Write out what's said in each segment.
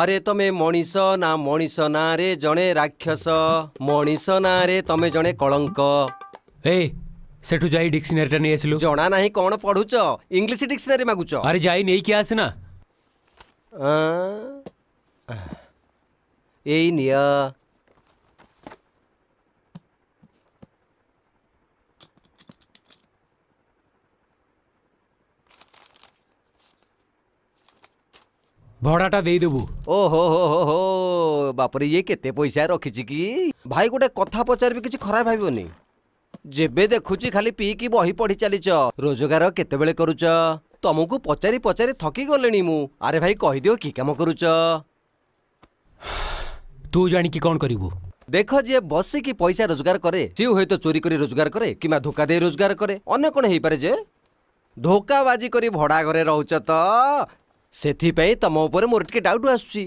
अरे तमे मनीष ना रे जड़े राक्षस मनीष ना रे तमे जड़े कलंक ए सेठु जाई डिक्शनरी टा नै आसलु जणा नाही कोन पढुच इंग्लिश डिक्शनरी मागुच अरे जाई नै के आस ना ए निया भड़ाटा दे देबू। ओहो हो हो बापरे ये केते पैसा रखिछि की भाई गोटे कथा पचार भी किछि खराब भाबोनी जेबे देखुछि खाली पी की बही पढ़ी चलीच रोजगार केते बेले करूच तुमको पचारि पचारि थकी गलेनी मु अरे भाई कहि दियो की काम करूच तू जानि की कोन करिवु देख जे बसी की पैसा रोजगार करे जे होय तो चोरी करी रोजगार करे किमा धोखा दे रोजगार करे अन्य कोन हेइ पारे जे धोखाबाजी करी भड़ा घरे रहउच त सेथिपई तम ऊपर मोर टिके डाउट आसुची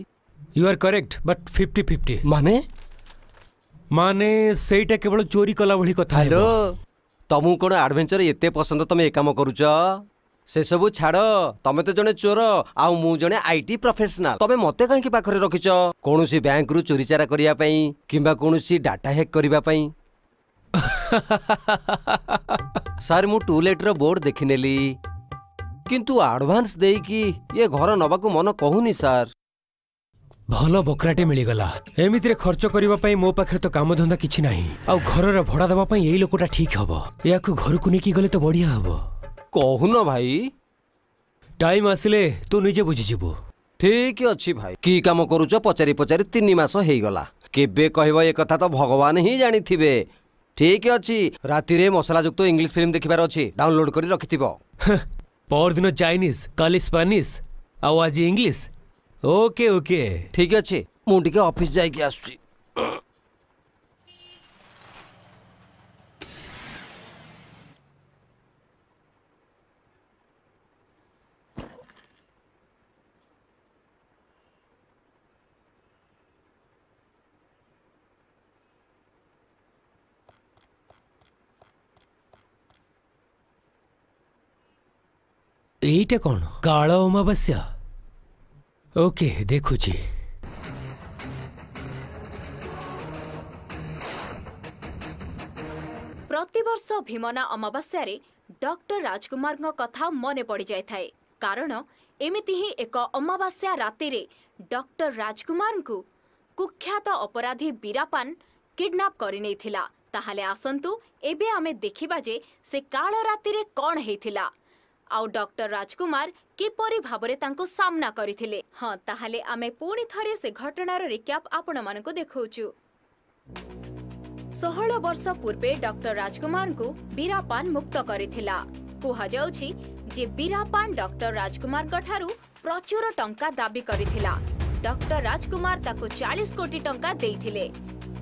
यू आर करेक्ट बट 50-50 माने माने सेटा केवल चोरी कला भली कथा है तमु कोन एडवेंचर एते पसंद तमे ए काम करूच से सब छाड़ तमे तो जने चोर आ मु जने आईटी प्रोफेशनल तमे मते काहे की पाखरे रखिच कोनोसी बैंक रु चोरी चारा करिया पई किबा कोनोसी डाटा हैक करिया पई सर मु टॉयलेट रो बोर्ड देखिनेली किंतु एडवांस दे कि ये घर नवा को मन कहूनी सर भल बकराटे मिल गला एमिति रे खर्च करिवा पई मो पाखे तो काम धंदा किछि नाही आ घर रे भड़ा देबा पई एई लोकटा ठीक हबो या को घर को नेकी गले तो बढ़िया हबो कहूनो भाई टाइम आसिले तू निजे बुझि जिबो ठीक अछि भाई की काम करूचो पचारि पचारि 3 मास हेई गला केबे कहबो ए कथा तो भगवान ही जानि थिबे ठीक अछि राती रे मसाला युक्त इंग्लिश फिल्म देखिबार अछि डाउनलोड करी रखिथिबो पर दिन चाइनीज काली स्पेनिश आउ आज इंग्लिश ओके ओके ठीक अच्छे मुझे ऑफिस जाइए आस एटा कौन काल अमावस्या ओके देखुची प्रतिवर्ष भीमना अमावस्या रे डॉक्टर राजकुमार कथा मने पड़ जाए कारण एमिति ही एक अमावस्या राति रे डॉक्टर राजकुमार को कुख्यात अपराधी बीरापान किडनैप करि नै थिला ताहाले आसंतु एबे आमे देखिबा जे से काल राति रे कोन हेथिला आउ डॉक्टर राजकुमार किपरि भाबरे तांको सामना करिथिले हां ताहाले आमे पूर्ण थरे से घटनार रिक्याप आपण मानको देखौचु 16 वर्ष पूर्वे डॉक्टर राजकुमार को बीरापान मुक्त करिथिला कुहा जाउछि जे बीरापान डॉक्टर राजकुमार गठारु प्रचुर टंका दाबी करिथिला डॉक्टर राजकुमार ताको 40 कोटी टंका देइथिले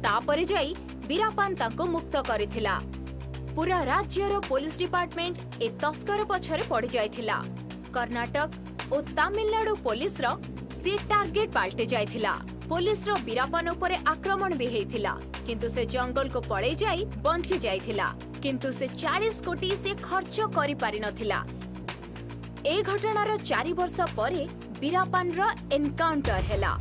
तापरे जाई बीरापान ताको मुक्त करिथिला पूरा राज्यर पुलिस डिपार्टमेंट ए तस्कर पछरे पड़ जाइथिला कर्नाटक और तमिलनाडु पुलिस रो से टार्गेट पाल्टे जाइथिला पुलिस रो बीरापान उपरे आक्रमण भी हेइथिला किंतु से जंगल को पळे जाई बंची जाइथिला किंतु से 40 कोटी से खर्च करि पारि नथिला ए घटना रो 4 वर्ष परे बीरापान रो एनकाउंटर हेला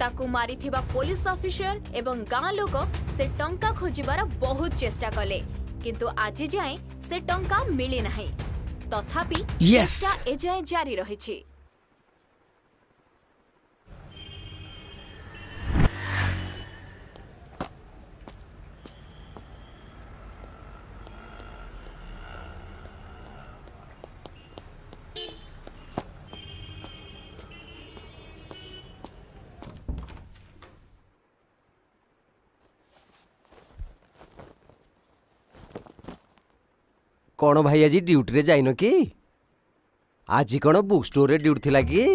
ताकु मारिथिबा पुलिस ऑफिसर एवं गां लोक से टंका खोजिबार बहुत चेष्टा कले किंतु आज जाए से टंका मिली नहीं तथापि चेष्टा एजाए जारी रहिछि कौन भाई आज ड्यूटी रे जाइन कि आज कौन बुक स्टोर रे ड्यूटी थिला कि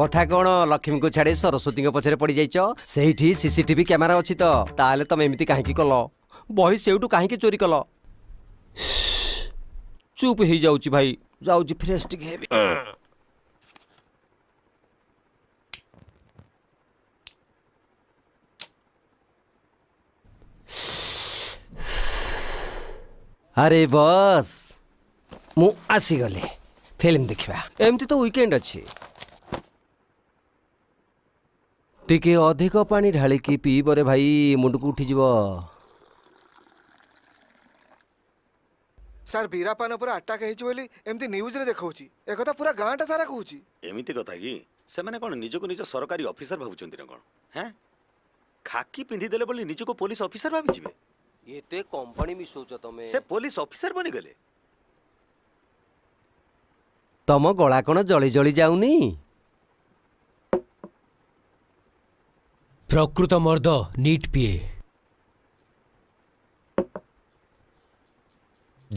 कथा कौन लक्ष्मी को छाड़े सरस्वती के पछरे पड़ जाइछ सेठी सीसीटीवी कैमरा अछि तो ताले तमे एमिति काहे कि कलो बही सेउटू काहे कि चोरी कलो चुप ही जाउची भाई जाउची फ्रेश टिक हेबी अरे बस मु आसी गले फिल्म देखिबा एमती तो वीकेंड अछि टिके अधिक पानी ढालिकी पीब रे भाई मुंड को उठीज। सर बीरापान पर अटैक होमती न्यूज रे देखा एक पूरा गाँटा सारा कहूँ एमती कथा कि से मैंने कौन निज को निज सरकारी ऑफिसर भावुं ना कौन है खाकी पिंधिदेले बोली निज को पुलिस ऑफिसर भावी ये कंपनी मिसौच तुम से पुलिस ऑफिसर बनी गले तम गला कण जली जली जाऊनी। प्रकृत मर्द नीट पिए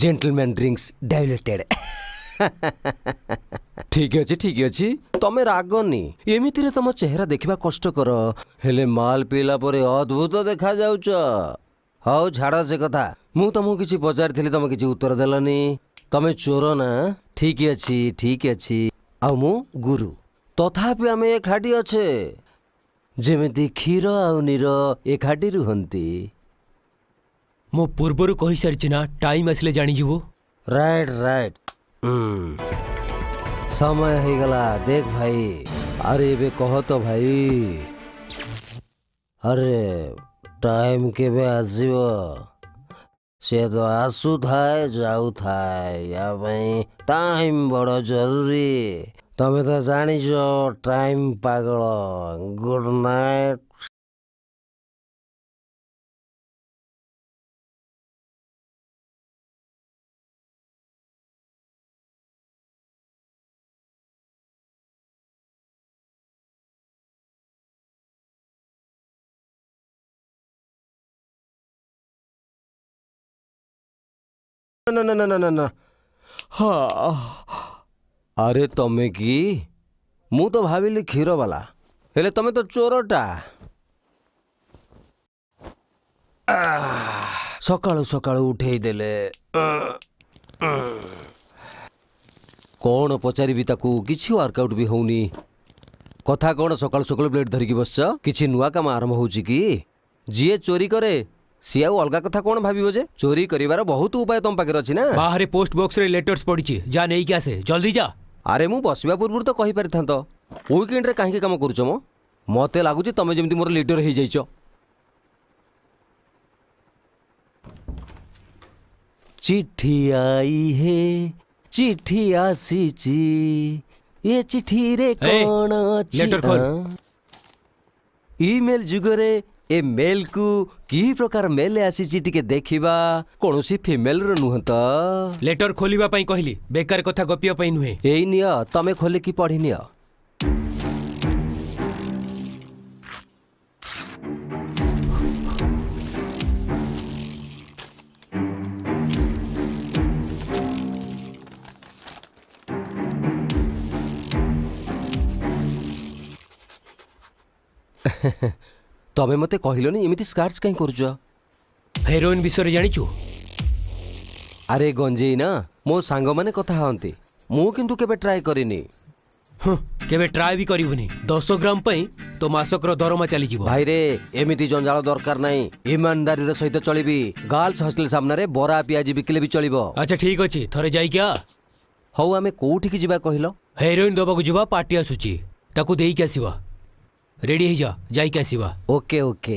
जेंटलमैन ड्रिंक्स डायलेटेड ठीक अच्छे तमें रागनी एमती तुम चेहरा देखा कष्टर हेले माल पीला परे अद्भुत देखा जाऊच। हाउ झाड़ से कथा मु तुमको किसी पचार थी तुम किसी उत्तर देलनी तमें चोर ना। ठीक अच्छे आ गुरु तथापि आम एकाठी अच्छे जमी क्षीर आउ नीर एकाठी रुहंती मो पूर्वर कही सारी ना टाइम आसिले जाणीजु। राइट राइट समय हो गला देख भाई। अरे बे कह तो भाई अरे टाइम के बे आसो से तो आसू थाए जाऊ थाए या भाई टाइम बड़ा जरूरी तमें तो जानिज टाइम पागल। Good night. ना ना ना ना ना ना हाँ अरे तमें कि मु तो भाविली क्षीर वाला हेले तमें तो चोरटा। सकालू सकालू उठे देले कौन पचार किसी वर्कआउट भी होनी कथा कौन सकालू सकालू ब्लेड धरिकी बस किसी नुआ काम आरंभ हो जी चोरी करे सी आउ अलग कथा कौन भाव जे चोरी करिवार बहुत उपाय तुम पाखे अच्छी ना। बाहर पोस्ट बॉक्स रे लेटर्स पड़ी जा नहीं कि आसे जल्दी जा। अरे मु बसवा पूर्व तो कही पारि था वीकेंड रे कहीं काम करुच मो मत लगुच तुम जमी मोर लीडर हो जाइच। चिट्ठी आई है चिट्ठी आसी ची ये चिट्ठी रे कौन लेटर खोल ईमेल जुगरे ए मेल को की प्रकार मेल आसी टिके देखा कौन सी फीमेल रुहत तो। लेटर खोलिबा पई कहली बेकार कथा गपिया पई नुहे एई निया तमे खोले की पढ़ी निया। तमें मते कहलनी एमती स्कार्च कहीं कर हेरोइन विषय जानिचु। अरे गंजे ना मो सांग माने कथा हंती मु किंतु केबे ट्राई करिनी केबे ट्राई भी करिवनी 10 ग्राम पई तो मासकर दरमा चली जीव। भाई रे एमती जंजाल दरकार नहीं ईमानदारी रे सहित चलीबी गर्ल्स हॉस्टल सामना रे बरा पियाजी बिकले भी चलीबो। अच्छा ठीक अछि थरे जाई क्या हौ आमे कोठी की जीवा कहिलो हेरोइन दबा को जीवा पार्टी आसुची ताकू देई के आसीबा रेडी ही जा जाई कैसी बा। ओके ओके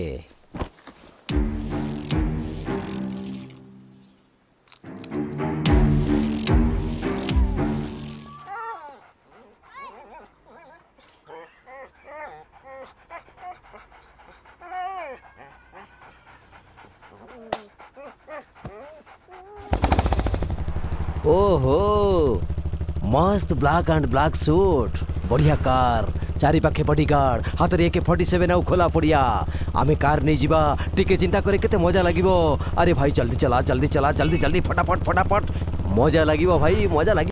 ओहो मस्त ब्लैक एंड ब्लैक सूट बढ़िया कार चारि पाखे बॉडीगार्ड हाथ में AK-47 आउ खोला पड़िया आमे कार नहीं जीवा टिके चिंता करे केते मजा लागिबो। अरे भाई जल्दी चला जल्दी चला जल्दी जल्दी फटाफट फटाफट मजा लागिबो भाई मजा लागिबो।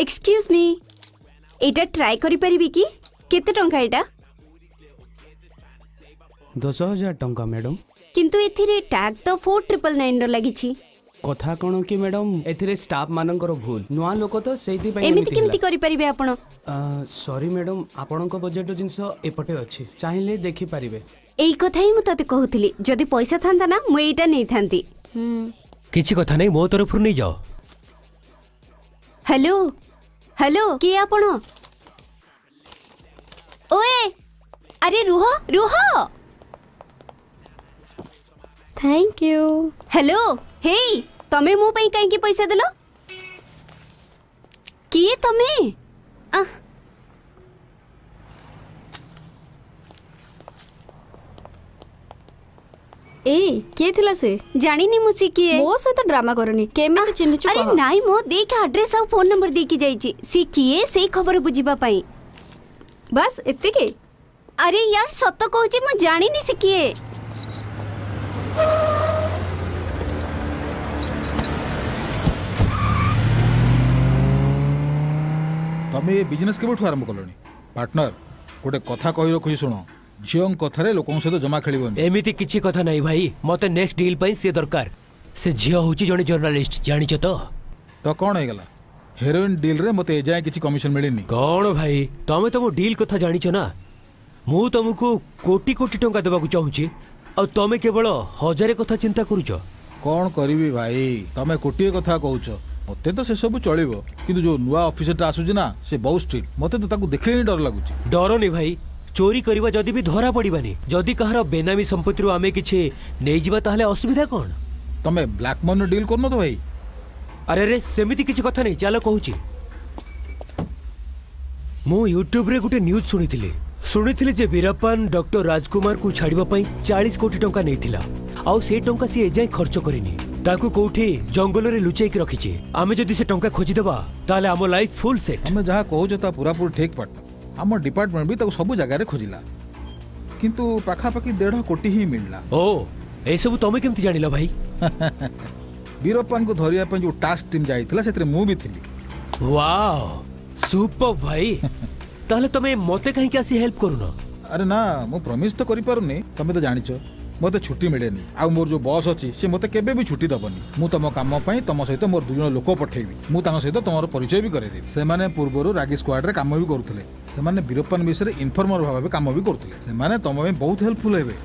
एक्सक्यूज मी एटा ट्राई करी परिबी की केते टंका एटा 10000 टंका मैडम किंतु एथिरे टैग तो 4999 रो लागि छी कथा कोन की मैडम एथिरे स्टाफ मानकर भूल नवा लोक तो सेति पई एमिति किमिति करी परिबे आपण सॉरी मैडम आपण को बजेट जिंस एपटे अछि चाहिले देखि परिबे एई कथाई मु तते कहूतली जदी पैसा थांदा ना मु एटा नै थांती किछि कथा नै मो तरफ नै जाओ हेलो हेलो के आपण ओए अरे रुह रुह थैंक यू हेलो हे तमे मो पई काई के पैसा देलो के तमे ए के थिला से जानी नी मुची के मो से तो ड्रामा करनी केमे के चिन्ह चुको अरे नाही मो देख एड्रेस और फोन नंबर दे के जाई छी सी किए सेई खबर बुझीबा पई बस एते के अरे यार सत कहू छी मो जानी नी सी किए तमे बिजनेस केबो आरंभ करलोनी पार्टनर गोटे कथा कहि रखु छी सुनो जियों कथा रे लोकों से तो जमा खेलिबोन एमिति किछि कथा नै भाई मते नेक्स्ट डील पई से दरकार से जियो होची जने जर्नलिस्ट जानि छ तो कोन हे गेला हेरोइन डील रे मते ए जाय किछि कमिशन मिलेनी कोन भाई तमे तो मो डील कथा जानि छ ना मु तमको कोटी कोटी टंका देबा को चाहूची और तमे केवल हजारे कथा चिंता करू छ कोन करबी भाई तमे कोटी कथा कहू छ मते तो से सब चलिबो किंतु जो नुवा ऑफिसर ता आसु ना से बहुत स्ट्रिक्ट मते तो ताको देखलेनी डर लागुची डर नै भाई चोरी करिबा जदी भी धरा पड़िबानी जदी कहरो बेनामी संपत्ति रो आमे किछे नै जिबा ताहले असुविधा कोन तमे ब्लैक मनी डील करनो तो भाई अरे रे सेमिति किछ कथा नै चलो कहूची मो YouTube रे गुटे न्यूज़ सुनिथिले जे वीरप्पन डॉक्टर राजकुमार को छाड़िबा पई 40 कोटी टंका नैथिला आ से टंका से एजाय खर्च करिनी ताकू कोठी जंगल रे लुचेई के रखिचे आमे जदी से टंका खोजि देबा ताहले हमो लाइफ फुल सेट हम जहा कहू जता पूरा पूरा ठीक पट हमर डिपार्टमेंट भी तो सब जगह रे खोजिला किंतु पाखा पाखी 1.5 कोटी ही मिलला ओ ए सब तमे केमति जानिला भाई वीरप्पन को धरिया पे जो टास्क टीम जाईतला सेतरे मु भी थिली वाओ सुपर भाई ताले तमे मते काहे के आसी हेल्प करूनो अरे ना मु प्रॉमिस तो करि पारुनी तमे तो जानिचो मते छुट्टी मिलेनी आ मोर जो बॉस अछि से मते केबे भी छुट्टी दबनी मु तम काम पई तम सहित मोर दुजन लोक पठेबी मु तान सहित तमरो परिचय भी करे देबी से माने पूर्वरो रागी स्क्वाड रे काम भी करथले से माने वीरप्पन विषय रे इन्फॉर्मर भाबे काम भी करथले से माने तम में बहुत हेल्पफुल हेबे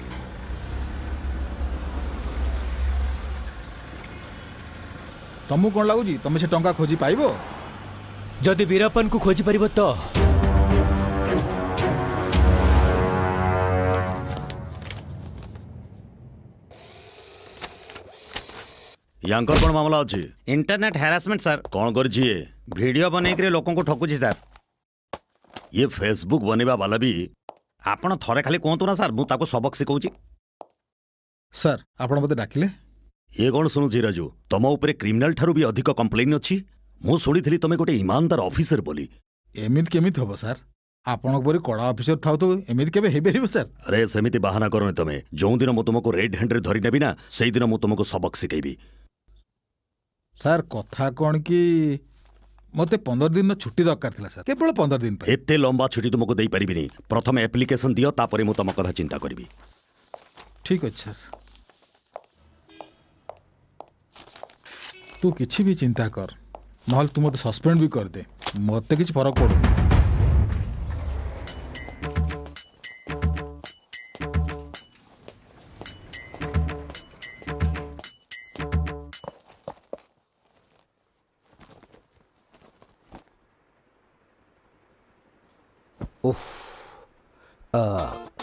तमु कोन लागू जी तमे से टंका खोजी पाइबो जदी वीरप्पन को खोजी परिबो तो यांकर कोन मामला अछि इंटरनेट हैरेसमेंट सर कोन कर छिए वीडियो बनै के लोकन को ठकु छी सर ये फेसबुक बनेबा वाला भी आपण थरे खाली कोंतु ना सर मु ताको सबक सिखौ छी सर आपण मते डाकिले ये कोन सुनु छी राजू तम ऊपर क्रिमिनल थारु भी अधिक कंप्लेन अछि मु सुनिथिली तमे गोटे ईमानदार ऑफिसर बोली एमित केमित होबो सर आपण ऊपर कोड़ा ऑफिसर थाउ तो एमित केबे हेबेरिबो सर अरे समिति बहाना करने तमे जों दिन मु तुमको रेड हैंड रे धरि नेबी ना सेई दिन मु तुमको सबक सिखैबी सर कथा कौन कि मते 15 दिन छुट्टी दरकार थिला सर केवल 15 दिन पे एते लंबा छुट्टी तुमको देई परिबी नहीं प्रथम एप्लीकेशन दियो तापर मु तुम कथा चिंता करबी ठीक अछि सर तू किछि भी चिंता कर महल तुम मते सस्पेंड भी कर दे मते किछ फरक पड़ो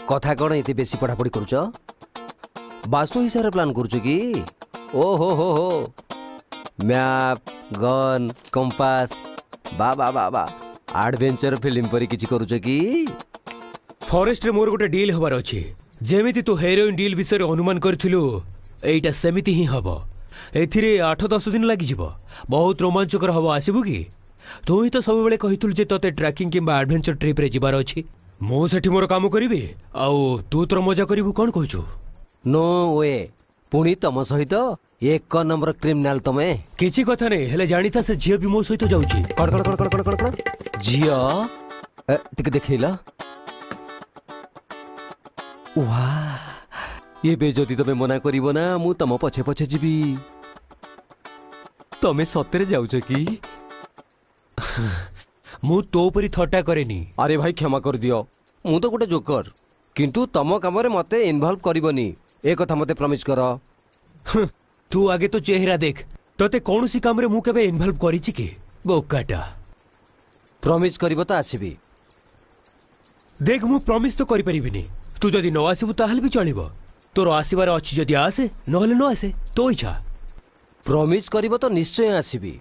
कथा कौन ये बेसी पढ़ापढ़ी करुच वास्तु हिसाब से प्लान करुच कि ओहो हो मैप गन कंपास बा बा बा बा एडवेंचर फिल्म पर किछि करुच कि फॉरेस्ट रे मोर गोटे डील होबार अछि जेमिति तू हेरोइन डील विषय रे अनुमान करथिलु एटा सेमिति ही हबो एथिरे 8-10 दिन लागि जिवो बहुत रोमांचकर हबो आसीबु कि तू ही तो सब बेले कहितुल जे तते ट्रैकिंग किबा एडवेंचर ट्रिप रे जिवार अछि मो सेठी मोर काम करिवे आउ तू तोर मजा करिवु कोन कहू नो वे पुणी तुम सहित एक नंबर क्रिमिनाल तमे किसी कथा नहीं हेले जानी था से झियो भी मो सहित जाउची कड़ कड़ कड़ कड़ कड़ कड़ झियो टिक देखिला वाह ये बे जदी तमे मना करिवो ना मु तम पछे पछे जीबी तमे सतरे जाउछ की मु तो परी थट्टा करेनी। अरे भाई क्षमा कर दियो मु तो गोटे जोकर किंतु तम काम रे मते इन्वॉल्व करबनी ए कथा मते प्रॉमिस कर। तू आगे तो चेहरा देख तोते कोनोसी काम रे मु केबे इन्वॉल्व करिछि की बोकाटा प्रॉमिस करबो तो आसीबी देख मु प्रॉमिस तो करि परिबिनी तू जदी न आसीबु ताहल भी चलिबो तोर आसीबार अछि जदी आसे नहले न आसे तो इच्छा प्रॉमिस करबो तो निश्चय आसीबी।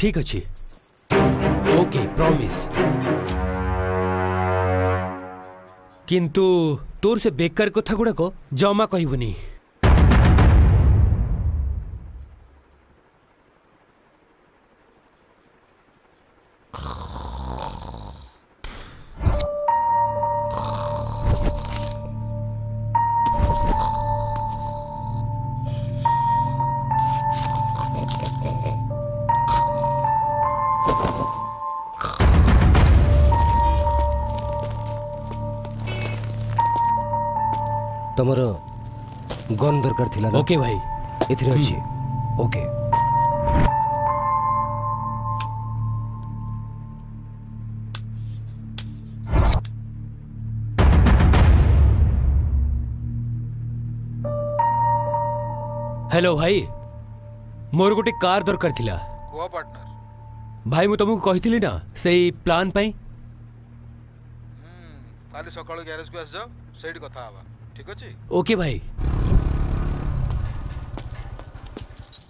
ठीक अच्छी ओके प्रॉमिस किंतु तोर से बेकार कथा गुड़ा को जमा कहबनी तमर गन दरकार थिला ना? ओके भाई एथि अछि ओके हेलो भाई मोर गोटे कार दरकार थिला को पार्टनर भाई मु तुमको कहितली ना सेई प्लान पई काली सकाळ गैरेज को आस जाओ सेठी कथा आबा ठीक है ओके भाई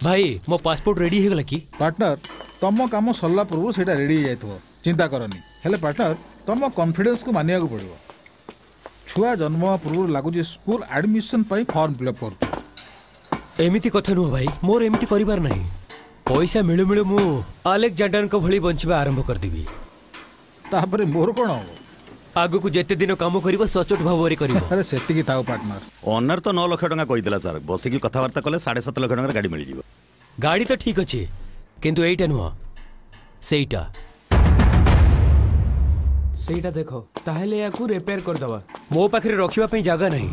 भाई मो पासपोर्ट रेडी है गला की पार्टनर तम काम सरला पूर्व सेटा रेडी हो जाइथो चिंता करनी हेले पार्टनर तम कॉन्फिडेंस को मानिया को पड़ो छुआ जन्म पूर्व लागु जे स्कूल एडमिशन पई फॉर्म फिलअप कर एमिति कथा नु भाई मोर एमिति करिवार नहीं पैसा मिलु मिलु मु अलेक्जेंडर को भली बंचबा आरंभ कर देबी तापर मोर कोन हो आगु को जेते दिन काम करिवो सचोट भावरे करिवो। अरे सेति की ताओ पार्टनर ओनर तो 9 लाख टका कहि देला सर बसे की कथा वार्ता कले 7.5 लाख टका गाडी मिल जिवो गाडी तो ठीक अछि किंतु एटा नुवा सेटा सेटा देखो ताहेले याकू रिपेयर कर दवा मो पाखरे रखिबा पई जागा नहीं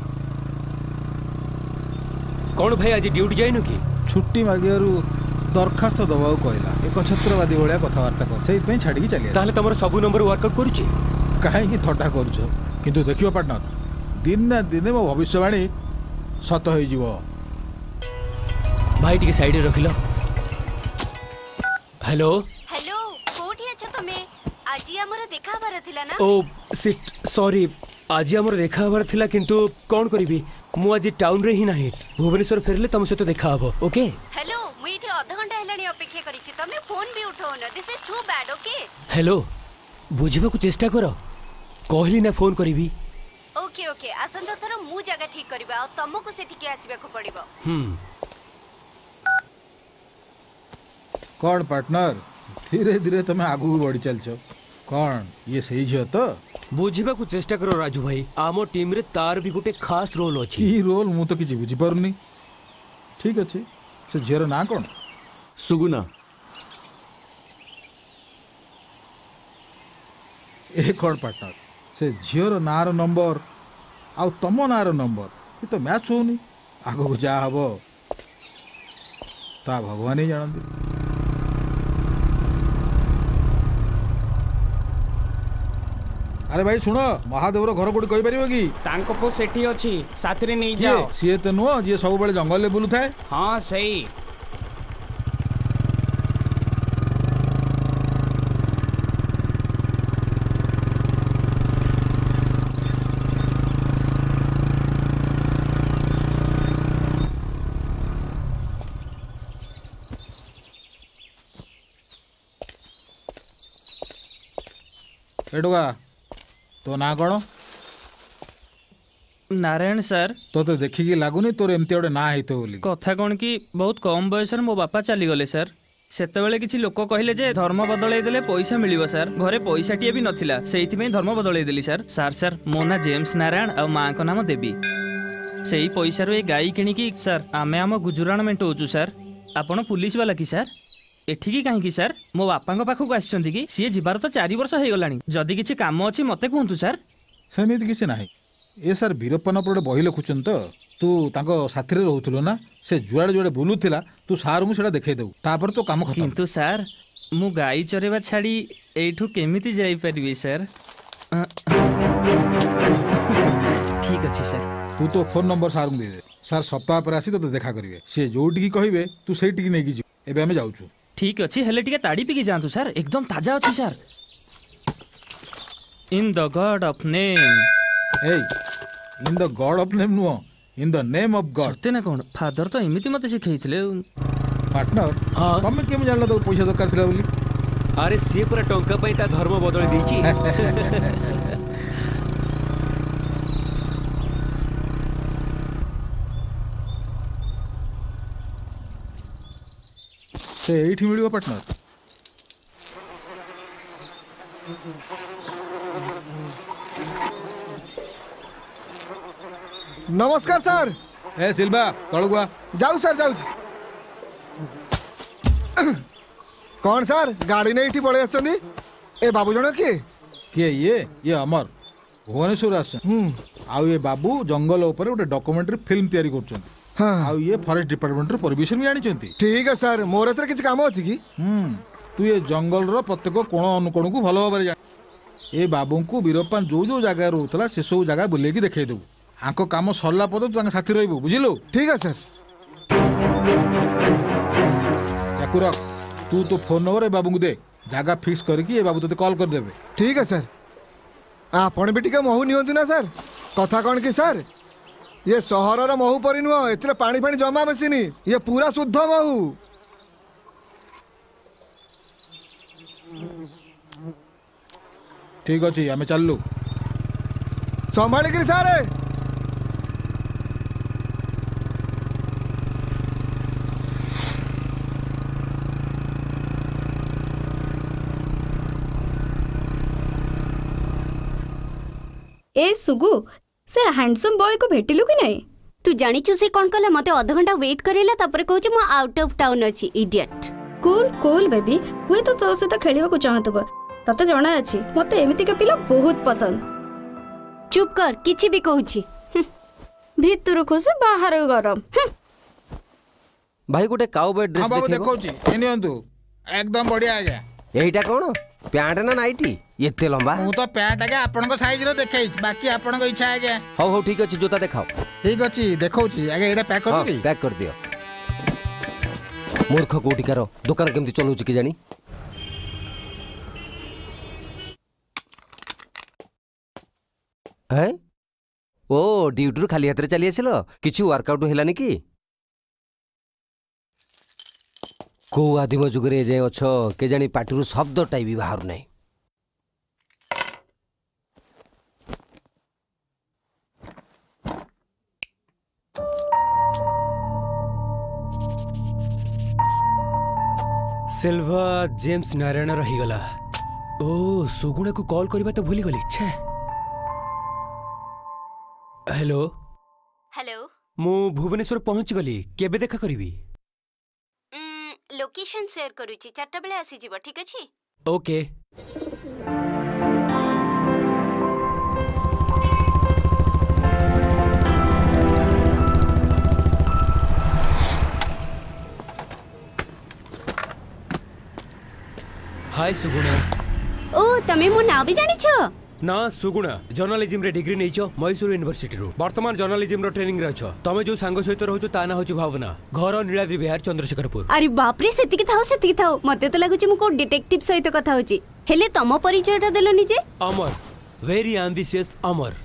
कोन भाई आज ड्यूटी जाइनु की छुट्टी मागियारू दरखास्त दवाओ कहला एक छत्रवादी ओळया कथा वार्ता कर सेई पई छाडी की चलिया ताले तमरो सब नंबर वर्कआउट करूची कहीं थट्टा किंतु देखियो पार्टनर दिन ना दिन मो भविष्यवाणी सत हो भाई टिके साइड रख लो। हेलो हेलो कोठी अच्छा तुमे आजी हमर देखा बार थिला ना ओ सिट सॉरी आजी हमर देखा बार थिला किंतु कोन करबी मु आजी टाउन रे ही नाही भुवनेश्वर फेरले तुम से तो देखा हबो ओके हेलो मु इठे आधा घंटा हेलाणी अपेक्षा करी छी तुमे फोन भी उठाओना this is too bad okay hello बुझे को चेष्टा कर कहली ना फोन करी ओके ओके आसंता थर मु जगह ठीक करबा और तुमको से ठीक आसीबा को पड़िबो कौन पार्टनर धीरे धीरे तुम आगु बढ़ी चलछो कौन ये सही छ तो बुझेबा को चेष्टा करो राजू भाई आमो टीम रे तार भी गोटे खास रोल अछि ई रोल मु तो किछ बुझि परनी ठीक अछि से जेरो ना कोन सुगुना एक और पार्टनर से झीर ना नंबर आउ तम ना नंबर ये तो मैच होनी आगो जा हबो ता भगवान ही जानते अरे भाई सुनो महादेवर घर कोडी कहि परिबो की तांको पो सेठी अछि साथरे नै जाओ से त नो जे सब बेले जंगल ले बुलु थाए हां सही एडुगा तो ना कौन नारायण सर तो देखिकी लगुनी तोर एमती गोटे ना होता कथा कौन कि बहुत कम बयस मो बापा चली गले सर सेतबेले किछि लोक कहिले जे धर्म बदलै देले पैसा मिलिबो सर। घरे पैसा टिए भी नथिला सेहिति में धर्म बदलै देली सर। सर सर मो ना जेम्स नारायण आ मां को नाम देवी। सेही पैसा रो ए गाई किणी की सर आमे आम गुजुराण मेंटोचु सर। आपण पुलिस वाला की सर एठी की काहे की सर मो बापा को पाखु आछछंती की सिए जिबार तो 4 वर्ष हे गलानी। जदी किछि काम अछि मते कहंतु सर। समिति किछि नाही ए सर वीरप्पन पर बही लिखुचन तो तू तांको साथी रे रहउतलो ना से जुआड़े जुआड़े बुलुथिला तू सार मु सेडा देखै देउ तापर तो काम खतम। किंतु सर मु गाई चरेबा छाडी एठू केमिति जाई परबी सर। ठीक अछि सर तू तो फोन नंबर सार मु दे दे सर सप्ताह पर आसी तो देखा करिवे से जोटी की कहबे तू सेठी की नै की जो एबे हम जाउछु। ठीक अछि हेले टिके ताडी पी की जांतु सर एकदम ताजा अछि sir. In the God of name A in the God of name no in the name of God सत्य ना कोन फादर तो इमिति मते सिखैथिले पार्टनर। हां तमे केम जानला तो पैसा दरकार थिला बोली। अरे से पूरा टंका पई ता धर्म बदल दै छी। से एठी मिलियो पार्टनर। नमस्कार सर। ए सिल्वा तळगुआ जाऊ सर जाऊ। कौन सर गाड़ी नै इठी पळे आछनी ए बाबू जण के ये अमर भुवनेश्वर आछ। आ ये बाबू जंगल ऊपर उठे डॉक्यूमेंटरी फिल्म तयारी करछन। हां आ ये फॉरेस्ट डिपार्टमेंट रो परमिशन भी आनी चंती। ठीक है सर मोर एतर किछ काम अछि की। तू ये जंगल रो प्रत्येक कोण अनुकोण को भलो भाबरे जान। ए बाबू को वीरप्पन जो जो जगह रहउतला से सब जगह बुले की देखै देबो। आंको काम सरला पर तो साथी रही बुझिलु। ठीक है सर याकू रख तू तो फोन नंबर ए बाबू को दे जगह फिक्स करके ए बाबू तुझे कॉल कर देबे। ठीक है सर आपण भी टिके महू नियंतु ना सर। कथा कौन कि सर ये सहर रो महू परी नुह एतले पानी फाणी जमा बेसिनी ये पूरा शुद्ध महू। ठीक अछि हमें चललु संभाली के सर। ए सुगु से हैंडसम बॉय को भेटिलु कि नहीं? तू जानी छु से कोन कला मते आधा घंटा वेट करेला तापर कहू छु म आउट ऑफ टाउन अछि इडियट। कूल कूल बेबी हुए तो तोसे तो खेलिबा को चाहतबो तते जणा अछि मते एमिति के पिला बहुत पसंद। चुप कर किछि भी कहू छी भीतर खुशी बाहर गरम। भाई गोटे काउबॉय ड्रेस देखौ देखौ छी एनियंतु एकदम बढ़िया आ गया। एहिटा कोन पैंट ना नाइटी एते लंबा मु तो पैंट आगे आपन को साइज रो देखै बाकी आपन को इच्छा आगे। हो हो ठीक अछि जोता देखाओ। ठीक अछि देखौ छी आगे एडा पैक कर दे। पैक कर दियो मूर्ख कोठी करो दुकान केमती चलौ छी के जानी। है ओ ड्यूटी खाली हाथ रे चली आसिलो किछु वर्कआउट हेलानी की? को आदिम जुगरे जाय अछ के जानी पाटी रु शब्द टाई भी बाहर नै। सिल्वा जेम्स नारायण रही गला। ओ सुगुणा को कॉल करबा तो भूली गली। छे हेलो हेलो मु भुवनेश्वर पहुंच गली केबे देखा करबी? लोकेशन शेयर करू छी 4टा बेला आसी जीव। ठीक अछि ओके। हाय सुगुणा। ओ तमे मो नाम भी जानि छो ना? सुगुणा जर्नलिज्म रे डिग्री नै छो मैसूर यूनिवर्सिटी रो। वर्तमान जर्नलिज्म रो ट्रेनिंग रे छो। तमे जो सांग सहित रहौ छो ता ना होछ भावना घर नीलाद्रि विहार चंद्रशेखरपुर। अरे बाप रे सेति के थाओ मते तो लागु छी मु को डिटेक्टिव सहित कथा होची। हेले तम परिचय टा देलो निजे? अमर वेरी एम्बिशियस अमर।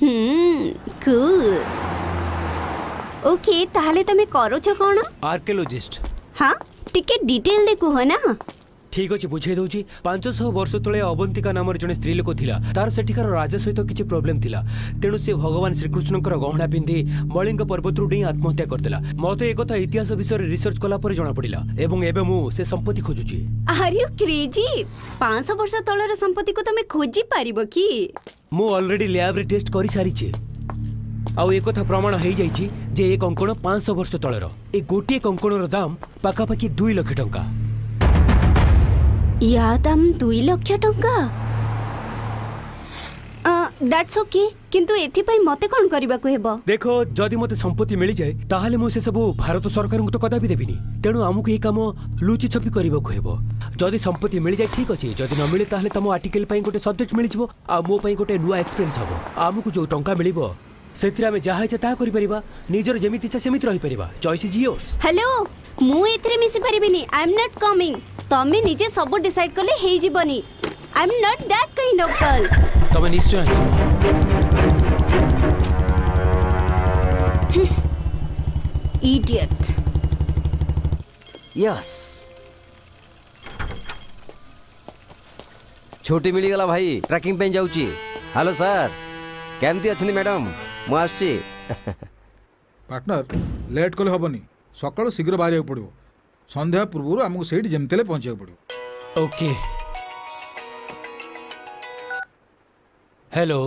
कूल ओके ताहाले तमे करो छो कोन? आर्कियोलॉजिस्ट। हां टिके डिटेल रे को हो ना। ठीक अच्छे बुझे दूसरी 500 वर्ष तले अवंतिका नाम जड़े स्त्रीलोक था तार सेठिकार राजा सहित किसी प्रोब्लेम था तेणु से भगवान श्रीकृष्ण गहना पिंधि बलिंग पर्वतरू डेई आत्महत्या करदेला। मत एक इतिहास विषय रिसर्च कलापर जनापड़ा ए संपत्ति खोजुची। आर यू क्रेजी 500 वर्ष तलर संपत्ति को तुम खोजी पार कि मु ऑलरेडी लैब रे टेस्ट कर सारी आउ एक प्रमाण हो जाए कंकण 500 वर्ष तलर ए गोटे कंकणर दाम पाखापाखि 2 लाख टंका। या दाम 2 लाख टंका दैट्स ओके किंतु एथि पई मते कोन करबा को हेबो। देखो जदी मते संपत्ति मिली जाए ताहले मु से सब भारत सरकार को तो कदापि देबिनी तेनु हमकु ए काम लुची छपी करबा को हेबो। जदी संपत्ति मिली जाए ठीक अछि जदी न मिले ताहले तमो आर्टिकल पई गोटे सब्जेक्ट मिली जबो आ मो पई गोटे नुवा एक्सपीरियंस हबो। हमकु जो टंका मिलिबो सेतिरा में जाहा इच्छा ता करि परिबा निजर जेमिति इच्छा सेमिति रहि परिबा। Choice is yours. हेलो मु एथरे मिसि परिबिनी आई एम नॉट कमिंग तमे निजे सब डिसाइड करले हेई जीवनी I am not that kind of girl. तमे निश्चय आसी इडियट। यस छोटी मिली गला भाई ट्रैकिंग पे जाउची। हेलो सर केमती अछि मैडम मु आसी पार्टनर लेट कले हबनी सकाळ शीघ्र बाहेर पड़ो संध्या पूर्व आमको सेठी जमतेले पहुंचे पड़ो। ओके हेलो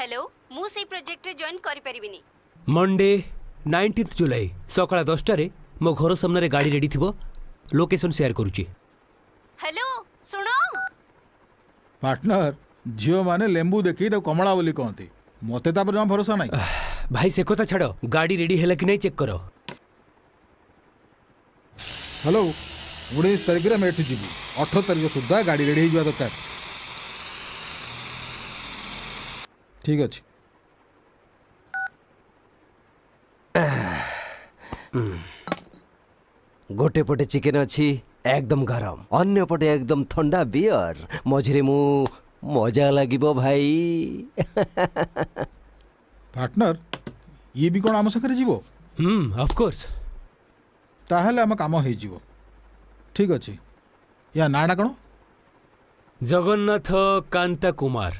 हेलो मु से प्रोजेक्ट रे जॉइन करि परिबिनी। मंडे 19 जुलाई सकाळ 10 रे मो घर सामने रे गाड़ी रेडी थिबो लोकेशन शेयर करूची। हेलो सुनो पार्टनर जियो माने लेंबू देखि तो कमला बोली कहते मते तापर जमा भरोसा नाही। भाई से कोता छाड़ो गाड़ी रेडी हैला कि नहीं चेक करो। हेलो 19 तारिख में 18 तारिख सुधा गाड़ी रेडी हो दरकार। ठीक अच्छे गोटे पटे चिकेन अच्छी एकदम गरम अन्य पटे एकदम ठंडा बियर मझे मु मजा लगे भाई। पार्टनर ये भी कौन आम सागर जीव ऑफ कोर्स ताहले हम काम हो जीव। ठीक अच्छे या नाटा कौन जगन्नाथ कांता कुमार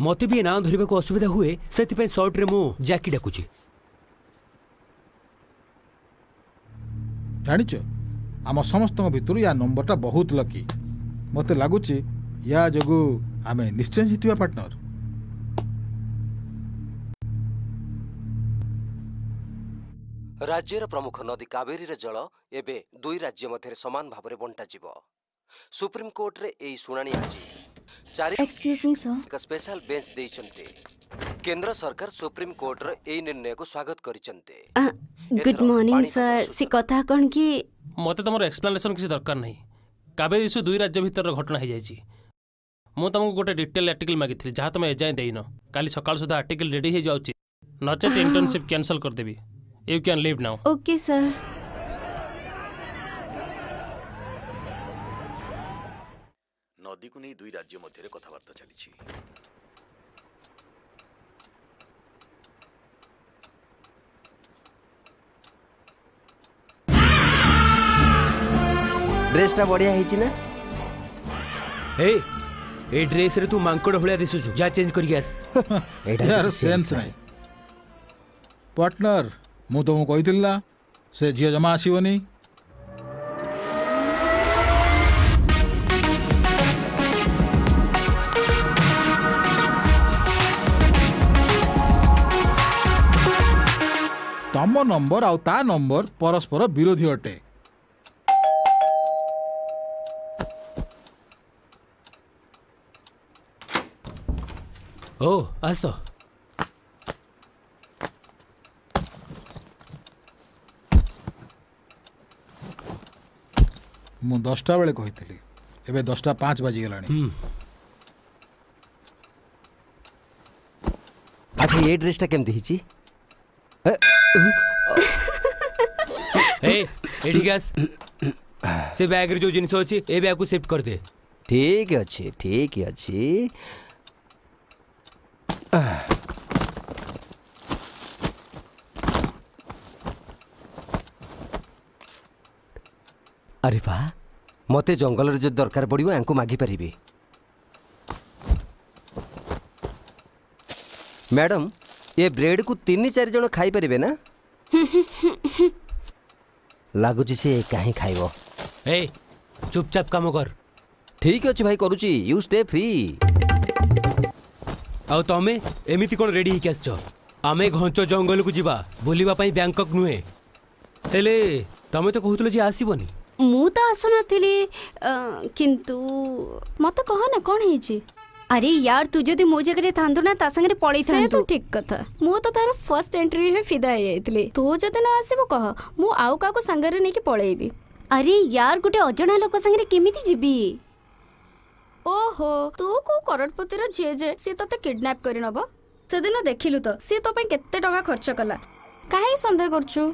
मत भी ना धरने को असुविधा हुए से सर्ट्रे मु जैकी डाकुची। जाच आम समस्त भितर या नंबरटा बहुत लकी मत लगुच या जगू आम निश्चय जीतवा। पार्टनर राज्यर प्रमुख नदी कावेरी जल एबे 2 राज्य मध्य सामान भाव में बंटा जीवो। सुप्रीम कोर्ट रे एई सुनानी आज 4 एक्सक्यूज मी सर एक स्पेशल बेंच देइछन्ते। केंद्र सरकार सुप्रीम कोर्ट रे एई निर्णय को स्वागत करिसन्ते। गुड मॉर्निंग सर सी कथा कोन की मते तमरो एक्सप्लेनेशन किसी दरकार नहीं कावेरी इशू 2 राज्य भीतर घटना हो जाइए। मु तुमको गोटे डिटेल आर्टिकल मागिथली जहाँ तुम एजाए देन काली सकाल सुधा आर्टिकल रेडी हो जाउची नचेत इंटर्नशिप कैंसल कर देबी। You can leave now. Okay sir. नदी को नहीं 2 राज्य मध्य कथबार्ता चली ड्रेसटा बढ़िया है ना? हे ए ड्रेस रे तू मांकड़ भलिया दिसुछु जा चेंज करिया आस। यार सेंस नहीं पार्टनर मु तो कोई दिलला से जिया जमा आसीबनी। तम नंबर आ ता नंबर परस्पर विरोधी अटे। ओ आसो मु 10टा बेले कहितली एबे 10टा 5 बाजी गलानी। अच्छा ये ड्रेसटा केमती हिची? ए एडी गैस से बैग रे जो जिंस अछि ए बैग को शिफ्ट कर दे। ठीक अछि ठीक अछि। अरे वाह मते जंगल जो दरकार पड़ो या मागिपारि। मैडम ये ब्रेड को 3-4 जन खाई पारे ना? लगुच से कहीं खाइब। ए चुपचाप काम कर। ठीक अच्छे भाई करुची, यू स्टे फ्री। आउ तमें एमती कौन रेडी हो? आमे घंच जंगल को जीवा बुलवा बैंकॉक नुहे। हेले तमें तो कहूल जी आसबनी। मु तो आसुन किंतु मत कहना कौन है। अरे यार तू जदि मो जगह थांदो ना ता संगे पळै थांदो। तो ठीक कथा मो तो तार फर्स्ट एंट्री हे फिदा हे आइतले। तू तो जदि ना आसीबो कह मो आउ का को संगे रे नेकी पळैबी। अरे यार गुटे अजणा लोक संगे केमिति जिबी? ओहो तू को करोड़पति रो जे जे से तते किडनैप करि नबो। सेदिन देखिलु तो से तो पई केते टका खर्च कला। काहे संदेह करछु?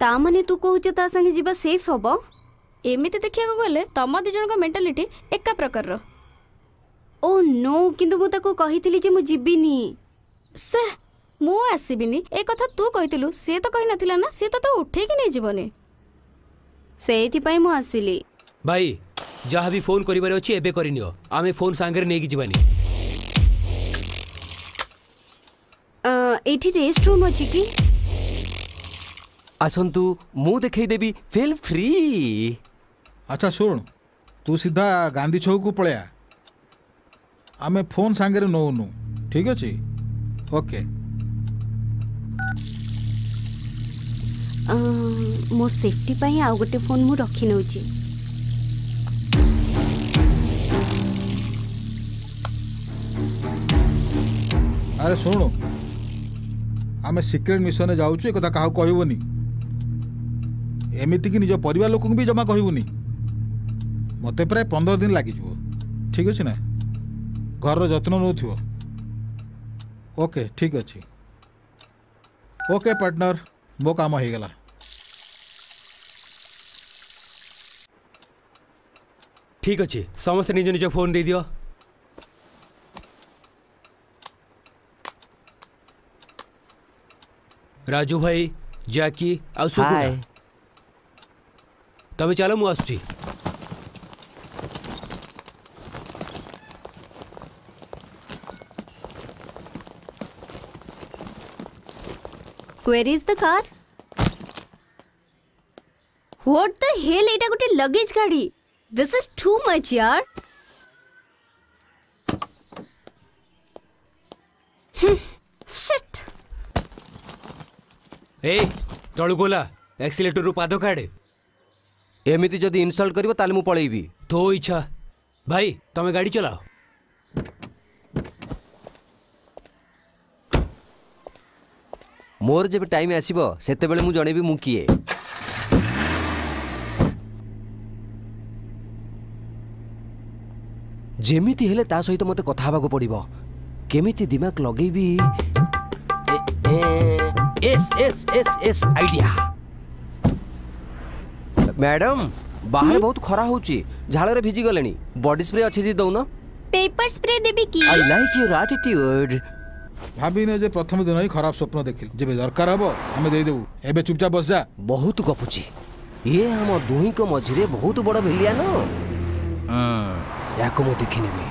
ता माने तू कहू जे ता संगे जिबा सेफ हबो? एमिति देखिया को गले तम दि जण को मेंटालिटी एका प्रकार रो। ओ नो किंतु मु ताको कहितली जे मु जिबिनी से मु आसीबिनी। ए कथा तू कहितलु से तो कहि नथिला ना। से तो उठे कि नै जीवने सेति पई मु आसीली। भाई जहा भी फोन करिबार अछि एबे करिनियो। आमे फोन सांगरे नै कि जीवानी। एठी रेस्ट रूम अछि कि? आसंतु मु देखै देबी फील फ्री। अच्छा सुन तू सीधा गांधी चौक को पळया। आमे फोन सांगरे नौनु ठीक अच्छे। ओके मो सेफ्टी पाई आउ गोटे फोन मु रखी नौ। अरे सुनु आमे सिक्रेट मिशन जाऊ कथा क्या कहबूनी। एमती कि निज पर लोक भी जमा कहबूनी। मत प्राय 15 दिन लग ठीक अच्छे ना। घर जत्न नौ। ओके ठीक अच्छे। ओके पार्टनर मो काम हो गला। ठीक अच्छे समस्त निज निज फोन दे दियो। राजू भाई जैकी आ तमें चलो मु आसुची। Where is the car? What the hell Etah Gute luggage गाड़ी? This is too much यार। Shit। ए तळु गोला एक्सीलेटर रु पादो काडे। एमिति जदी इंसल्ट करिवो ताले मु पळेबी। तो इच्छा भाई तमे गाड़ी चलाओ। मोर जब टाइम आसीबो सेते बेले मु जणेबी मु किए। जेमिति हेले ता सहित मते कथा हाबाको पड़िबो। केमिति दिमाग लगेबी। Yes S S yes idea. Madam बाहर बहुत खरा होउची झाळ रे भिजी गलेनी। बॉडी स्प्रे अछि जी दउनो। पेपर स्प्रे देबी की? I like your attitude. भाभी ने जे प्रथम दिन ही खराब स्वप्न देखिल जेबे दरकार हबो हमें दे देबू। एबे चुपचाप बस जा। बहुत गपुची ये हम दुही को मझरे बहुत बड़ भिलिया न। याको मो देखिने भी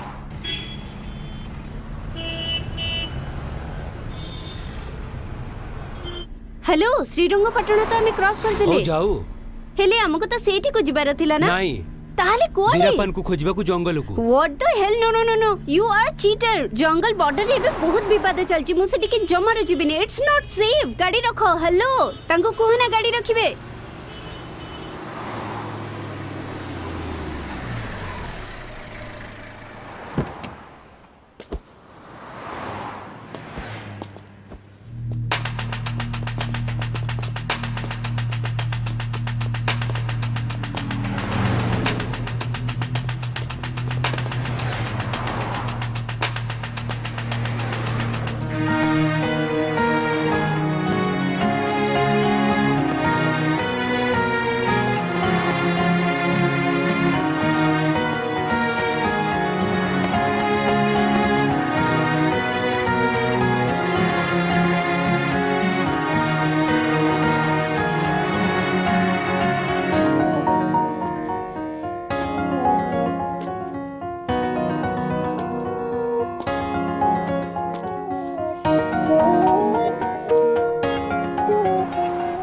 हेलो श्रीरंग पटना तो हमें क्रॉस कर देले। ओ जाऊ हेले हमको तो सेठी को जिबार थिला ना। नहीं ताले कोन वीरापन को खोजबा को जंगल को। What the hell no no no no you are cheater. जंगल बॉर्डर रे बहुत विवाद चलची। मुसे टिके जमा रो जिबिने। It's not safe. गाड़ी रखो। हेलो तंगो कोहना गाड़ी रखिबे।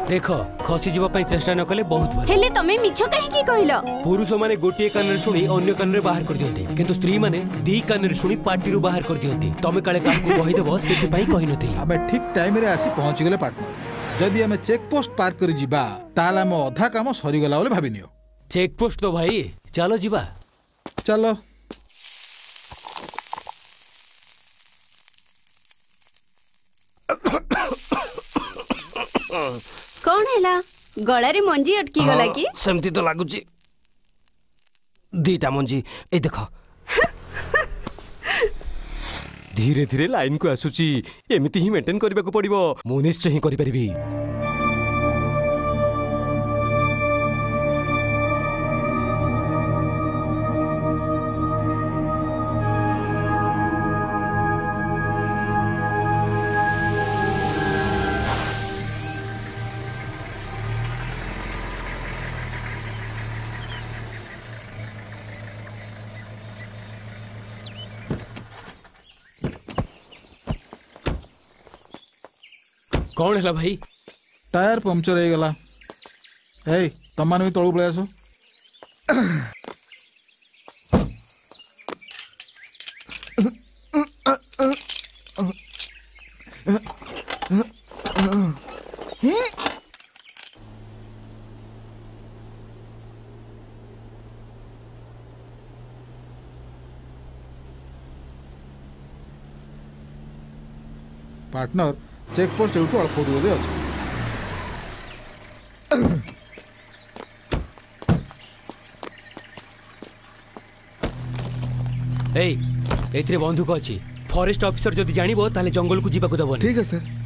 देख खसी जीवाई चेष्टा न कले बहुत भल हेले तमे मिछ काहे कहलो। पुरुष माने गोटे कान रे सुनी अन्य कान रे बाहर कर दियंती किंतु स्त्री माने दी कान रे सुनी पार्टी रो बाहर कर दियंती। तमे काले काम को कहि देबो सेति पई कहिनथि। हमें ठीक टाइम रे आसी पहुंची गेले पार्टनर। जदी हमें चेक पोस्ट पार कर जीबा ताला हम आधा काम सरी गेला बोले भाबिनियो। चेक पोस्ट तो भाई चलो जीबा चलो। कौन हैला गळा रे मंजी अटकी गला की सेमती तो लागु छी दीटा मंजी ए देखो धीरे धीरे लाइन को आसुची एमिति ही मेंटेन करबा को पड़िबो। मु निश्चय ही करि परिबी। कौन है भाई टायर पंक्चर हो गला है तुम भी तलू पलैस पार्टनर चेक पोस्ट चेक अल्प दूर ए बंधुक अच्छी फॉरेस्ट ऑफिसर जदि जानबो ताले जंगल को जीवाक देबो। ठीक है सर।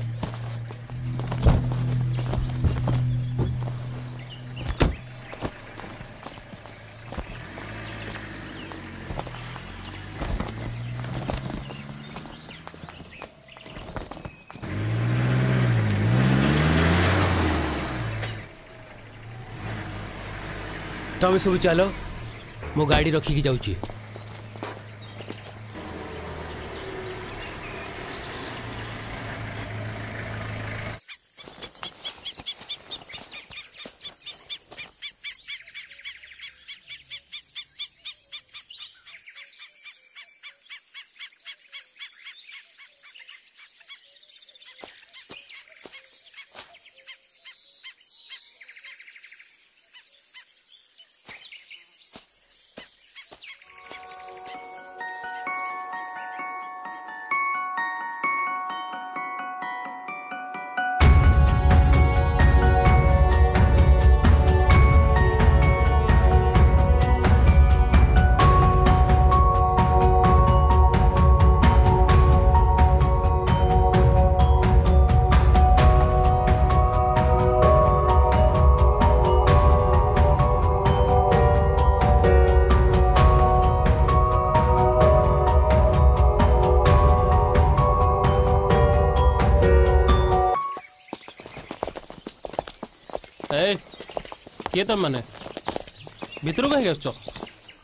तमें सब चलो मो गाड़ी रखिकी जाऊँगी। ये तम माने भितर कहीं आस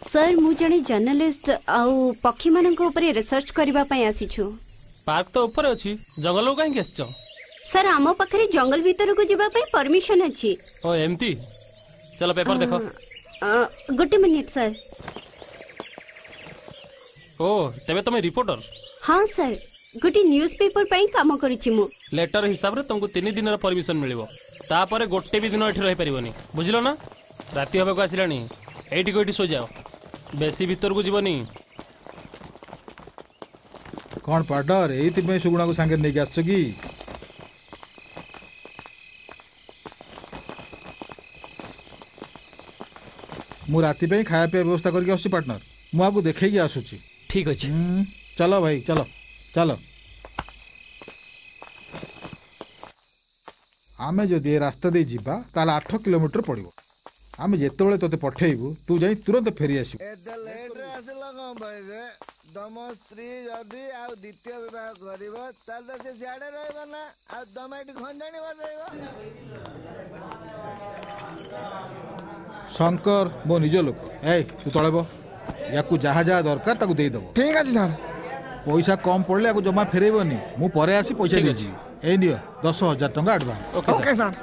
सर मु जने जर्नलिस्ट आउ पक्षी मान ऊपर रिसर्च करबा पई आसी छु। पार्क तो ऊपर अछि जंगल कहीं आस सर आम पाखे जंगल भीतर को जीवा पई परमिशन अछि। ओ एमती चलो पेपर देखो गुड मिनट सर। ओ तबे तुम रिपोर्टर? हाँ सर गुटी न्यूज पेपर पई काम करिछि मु। लेटर हिसाब रे तुमको 3 दिन रा परमिशन मिलबो तापर गोटे भी दिन एठी रही पारिबोनी बुझिल ना। राति होबा को आसिलानी एठी कोठी सो जाओ बेसी भीतर को जीवनी। कोन पार्टनर एति में सुगुणा को संगे नै आछ की मु राति पे खाया पे व्यवस्था करके आसी पार्टनर मु आगु देखै के आसु छी। ठीक अछि चलो भाई चलो चलो। आमे जदि रास्ता दे जीवा ताला 8 किलोमीटर पड़ो। आमे जिते बड़े तोते पठेबू तू जाई तुरंत फेरी आसी। शंकर मो निज लोक ए तू तलेब या जहा जहा दरकार ताकू दे देबो। ठीक अछि सर। पैसा कम पड़ले या जमा फेरेबनी मु परे आसी पैसा दीजी ए नियो 10,000 टका एडवांस। Okay sir.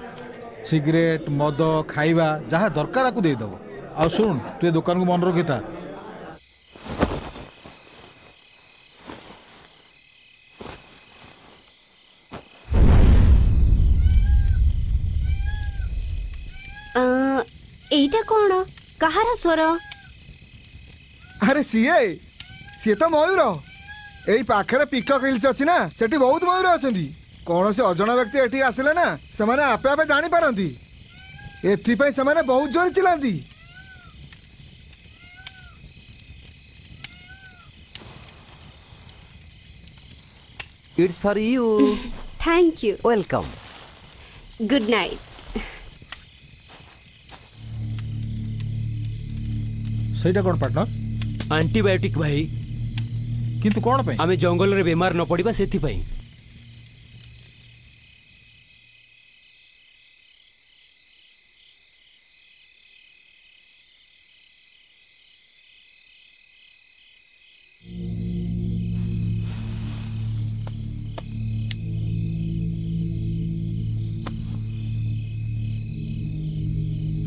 सिगरेट मद खाइबा जहाँ दरकार को देदेव। आ सुन तु दुकान को मन रखिता। एटा कौन कहार स्वर? अरे सीए सी तो मयूर। यही पाखे पिकअप हिल्स अच्छी ना, से बहुत मयूर अच्छा। कौन से अजा व्यक्ति एटी आसले ना से आपे आपे जापारती, एपाई से बहुत जोर चिलाती। It's for you. Thank you. Welcome. Good night. सहीटा कौन पार्टनर? आंटीबायोटिक भाई। किंतु कौन पे? आमे जंगल रे बेमार न पड़ीबा सेथि पई।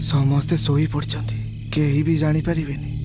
समस्ते सोई पड़छंती, केही भी जानी परिवेनी।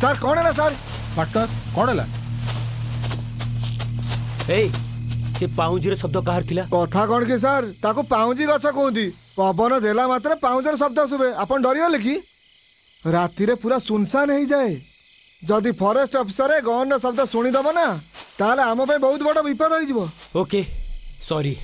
सर कौन है ना सर? पार्टनर कौन है ला? ए से पाउंजीर शब्द कहर थिला कथा कौन के सर? ताको पाउंजी गछा कोंदी पवन देला मात्र पाउंजर शब्द सुबे अपन डरियो लेखी। राती रे पूरा सुनसान नहीं जाए, जदी फॉरेस्ट ऑफिसर गन शब्द सुनी दबो ना ताले हम पे बहुत बड़ विपद होई जीवो। Okay sorry.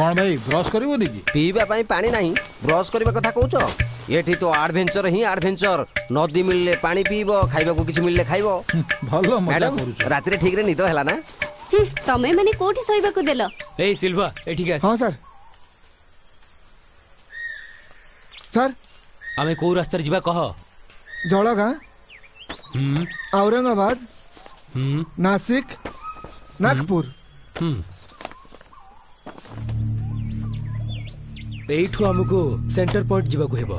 कौन भाई ब्रश करिवो नी कि? पीबा पई पानी नाही ब्रश करबा कथा कहउछो? एठी तो एडवेंचर ही एडवेंचर। नदी मिलले पानी पीबो, खाइबा को किछ मिलले खाइबो। भलो मजा करूछ। रात्री रे ठीक रे निदो हैला ना? तमे माने कोठी सोइबा को देलो? ए सिल्वा एठी के। हां सर। सर आमे को रास्ता जिबा कह? जळगा औरंगाबाद नासिक नागपुर। एठू आमको सेंटर पॉइंट जीवाक हेबो।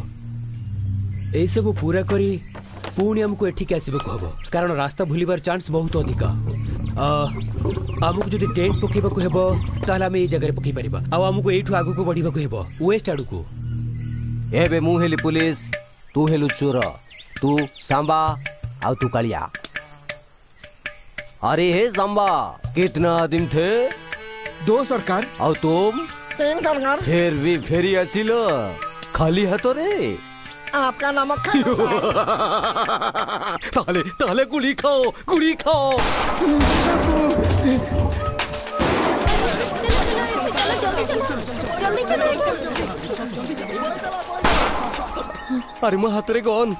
ए सब पूरा करी पुणी आमको एठी के आसीबो कहबो, कारण रास्ता भूलिबार चांस बहुत अधिक। आमको जदि टेंट पकेबाक हेबो ताला में ए जगह पके परिबा। आ आमको एठू आगु को बढ़ीबाक हेबो वेस्ट आडू को। एबे मु हेली पुलिस, तू हेलु चोर, तू सांबा आ तू कालिया। अरे हे सांबा कितना दिन थे? दो सरकार। आ तुम? फिर भी फेरी आसिलो खाली हाथों रे। आपका नमक खाओ ताले ताले गुली खाओ, गुली खाओ। अरे मो हाथ रे कौन?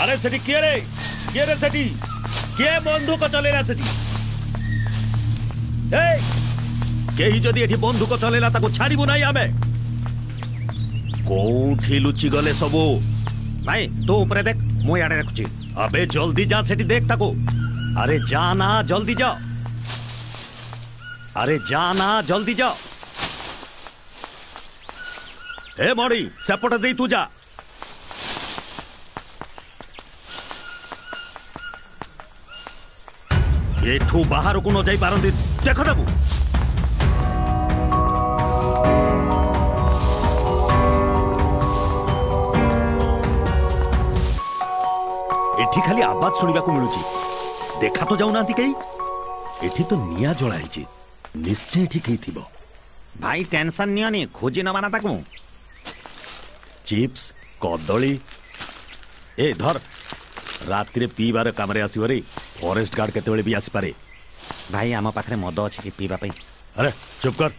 अरे सटी किए रे, किए रे सटी, किए बंदूक चलेला सटी। ए केही जदि एठी बंदूक चलेला ताको छाड़ीबो नाही। आमे कोठी लुचि गले सबो भाई। तो ऊपर देख मु याडे रखुची। अबे जल्दी जा सेठी देख ताको। अरे जा ना जल्दी जा, अरे जा ना जल्दी जा। ए बड़ी सपोर्ट दे तू जा। एठू बाहर को न जाई पारंदी देख ताको। एठी खाली आवाज सुनिबा को मिलुची, देखा तो जाऊ नांती कई। एठी तो निया जळाई छी, निश्चय एठी कई थिबो। भाई टेंशन नियो नी, खोजी न माना ताकू। चिप्स कदली ए धर राति पीबार कम फॉरेस्ट गार्ड केतबेले भी आसी पारे भाई आम पाखे मद अच्छे कि पीवा पई। अरे चुप कर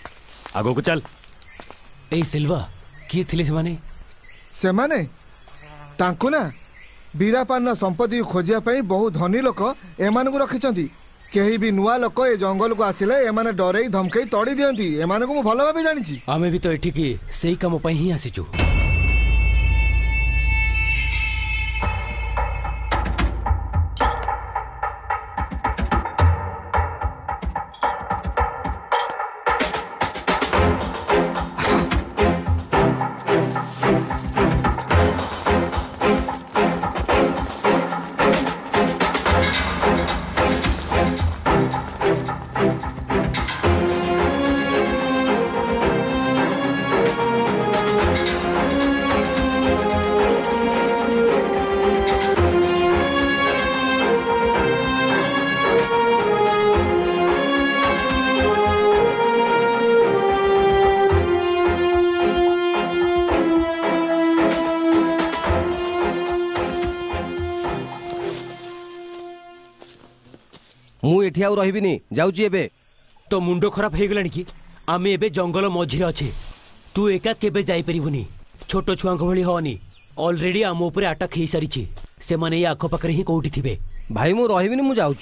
आगो को चल। ए सिल्वा किए थिले से माने तांको ना बीरापान संपत्ति खोजिया पई बहुत धनी लोक एमान को रखिचंती। केही भी नुआ लोक ए जंगल को आसिले एमाने डरे धमकई तड़ी दियंती। एमान को भलो भाबे जानिची आमे भी तो एठी की सेही काम पई ही आसीचू। रही जाऊँ एबे तो मुंडो खराब हो गला कि आम एबे जंगल मझे अच्छे तू एका केबे जाई परिबुनी। छोट छुआ भली होनी ऑलरेडी आम उपर अटैक हो सारी से माने ये आख पाखे ही कौटी थे भाई मु रही मु जाऊँ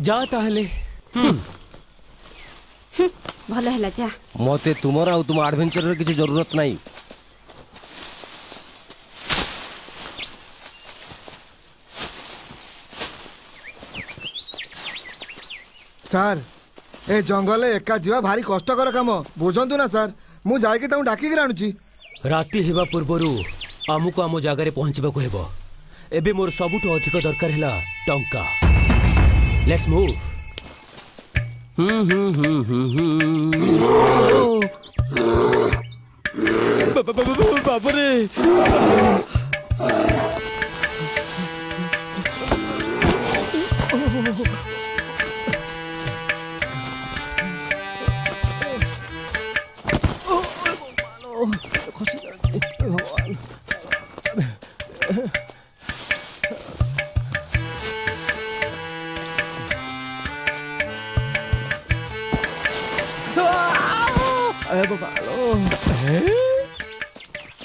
जा ताहले भले हला जा मते तुमर आ तुम एडवेंचर रे किछ जरूरत नहीं। सार ए जंगल एका जीवा भारी कष्टकर काम बुझंतु ना सार मु जाई के ताऊ डाकी राणुची राती हेबा पूर्वरु आमुको आमो जागारे पहुंचबा को हेबो। एबे मोर सबुठो अधिक दरकार हैला टंका। Let's move. बाप रे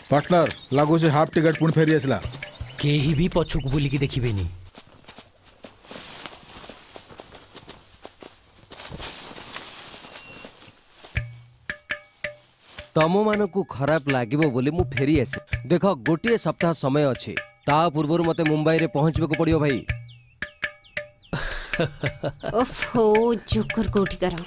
पार्टनर लागू से हाफ टिकट पुण फेरी आसला केही भी पछुक बुली के देखिबेनी। तम मान को खराब लागिबो बोली मु फेरी आसे। देख गोटे सप्ताह समय अच्छे ता पूर्व मते मुंबई रे पहुंचबे को पड़ियो भाई। ओफो जोकर कोठी करा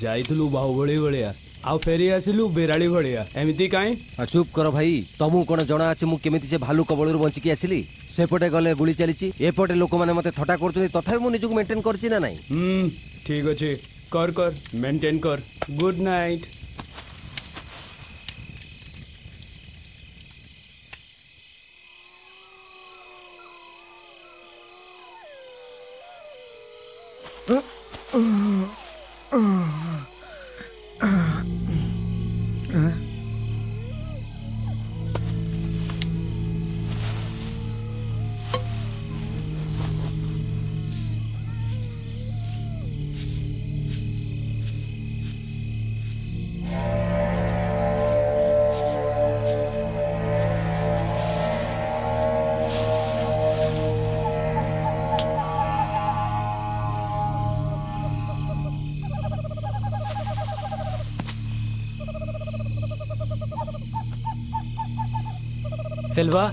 जाइलु बाहुबली भाया आ फेरी आसिलु बेराली भाया एमती कहीं। चुप कर भाई तुमको कौन जना अच्छे मुझे से भालू कबल बचिकी आसली सेपटे गले गुली चली एपटे लोक मैंने थटा कर तथा मुझको मेन्टेन करना ना। ठीक अच्छे कर मेन्टेन कर। Good night. सेल्वा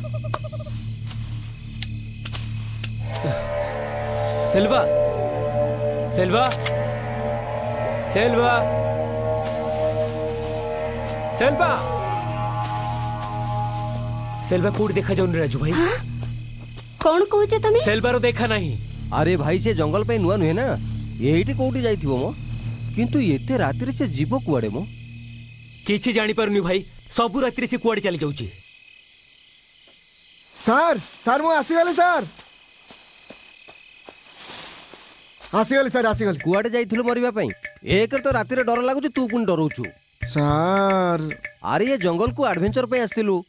कोड देखा जाऊन राजू भाई। हाँ? कौन कहूचे तमे सेल्वा रो देखा नहीं। अरे भाई से जंगल पे नुआ नुहे ना यहीटी कोटी जाई थिवो मो किंतु एते राति रे से जीव कुआडे मो किसी जापर भाई सबू राति से कुआड़े चली जाऊँ सार सार मुसीगली सार आसीगली सार आसीगली कुआड़े जाइलु मरवाई एक तो राति डर लगुच तू पुणी डराऊ सार अरे ये जंगल को एडवेंचर पे आसलु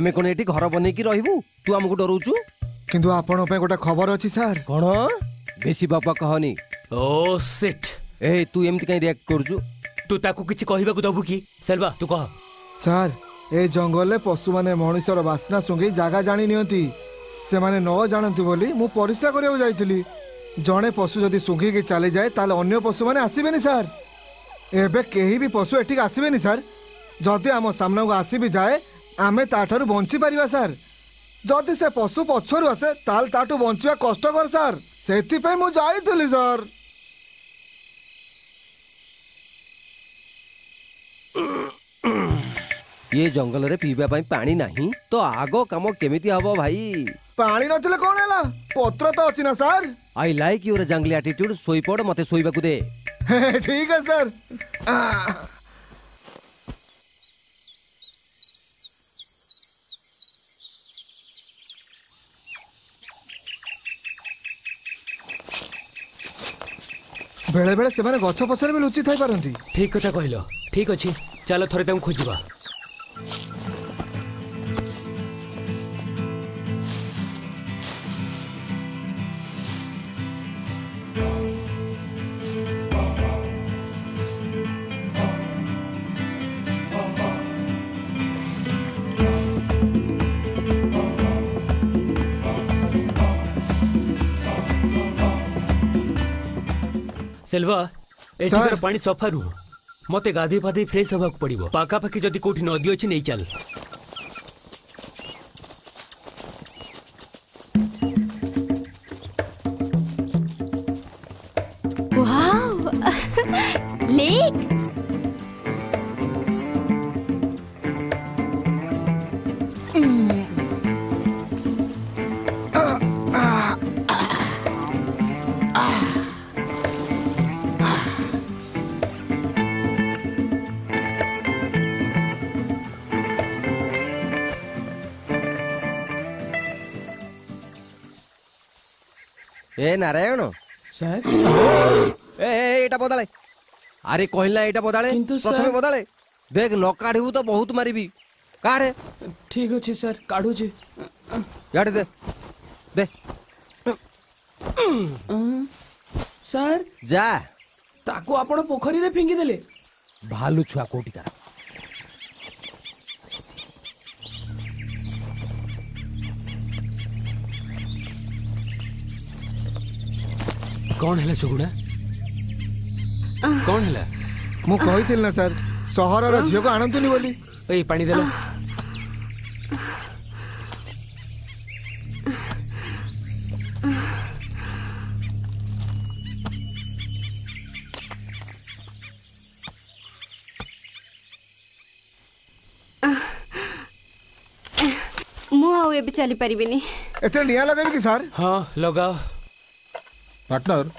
आम कौन ये घर बन रू तू आमको डराऊ किंतु आपण गोटे खबर अच्छी सार कौन बेसी बापा कहनी ओ सिट ए तू एमती कहीं रिएक्ट करू तू ताकू किसी कहवाक दबु कि सेल्वा तू कह सार ए जंगल में पशु मैंने मनुष्यर बास्ना सुंघी जगह जाणी नि से माने न जानती बोली मु परिश्रा करियो जाइतली जड़े पशु जदि सुंघी के चले जाए ताले अन्य पशु मैंने आसबेनी सार एबे केही भी पशु एठी आसबेनी सार जदि आम सामना को आसी भी जाए आमे ताठारु बंची परिबा सार जदि से पशु पछरु आसे ताल ताटू बंचवा कष्टकर सार सेति पे मु जाइतली सार ये जंगल रे पीबा पाई पानी नाही तो आगो काम केमिति हबो भाई पानी नथिले कोन हैला पत्र तो अछि ना सर आई लाइक योर जंगली एटीट्यूड सोई पड़ मते सोईबा को दे ठीक है सर बेले बेले से माने गछ पछर में लुचि थाई पारंती ठीक कथा कहलो ठीक अछि चलो थोड़े तम खोजबा सेल्वा ए जगह पानी सफा रु मते गाधी फाधी फ्रेश होबा को पड़िबो पाका पाकी जदी कोठी नदी अछि नै चल वाओ लेक नारायण सर ए एटा बदले अरे कहला एटा बदले प्रथमे बदले देख न काढिबू तो बहुत मारिबी काढे ठीक अछि सर काढू छी याड दे दे सर जा ताको आपण पोखरी रे फिंगी देले भालू छुआ कोटिका कौन है सुगुड़ा कौन है मु कही ना सर सहर झील को आनंतुनी बोली ए पानी देलो मु आओ ए भी चली परिबिनी एते निया लगाबी कि सर हां लगाओ पार्टनर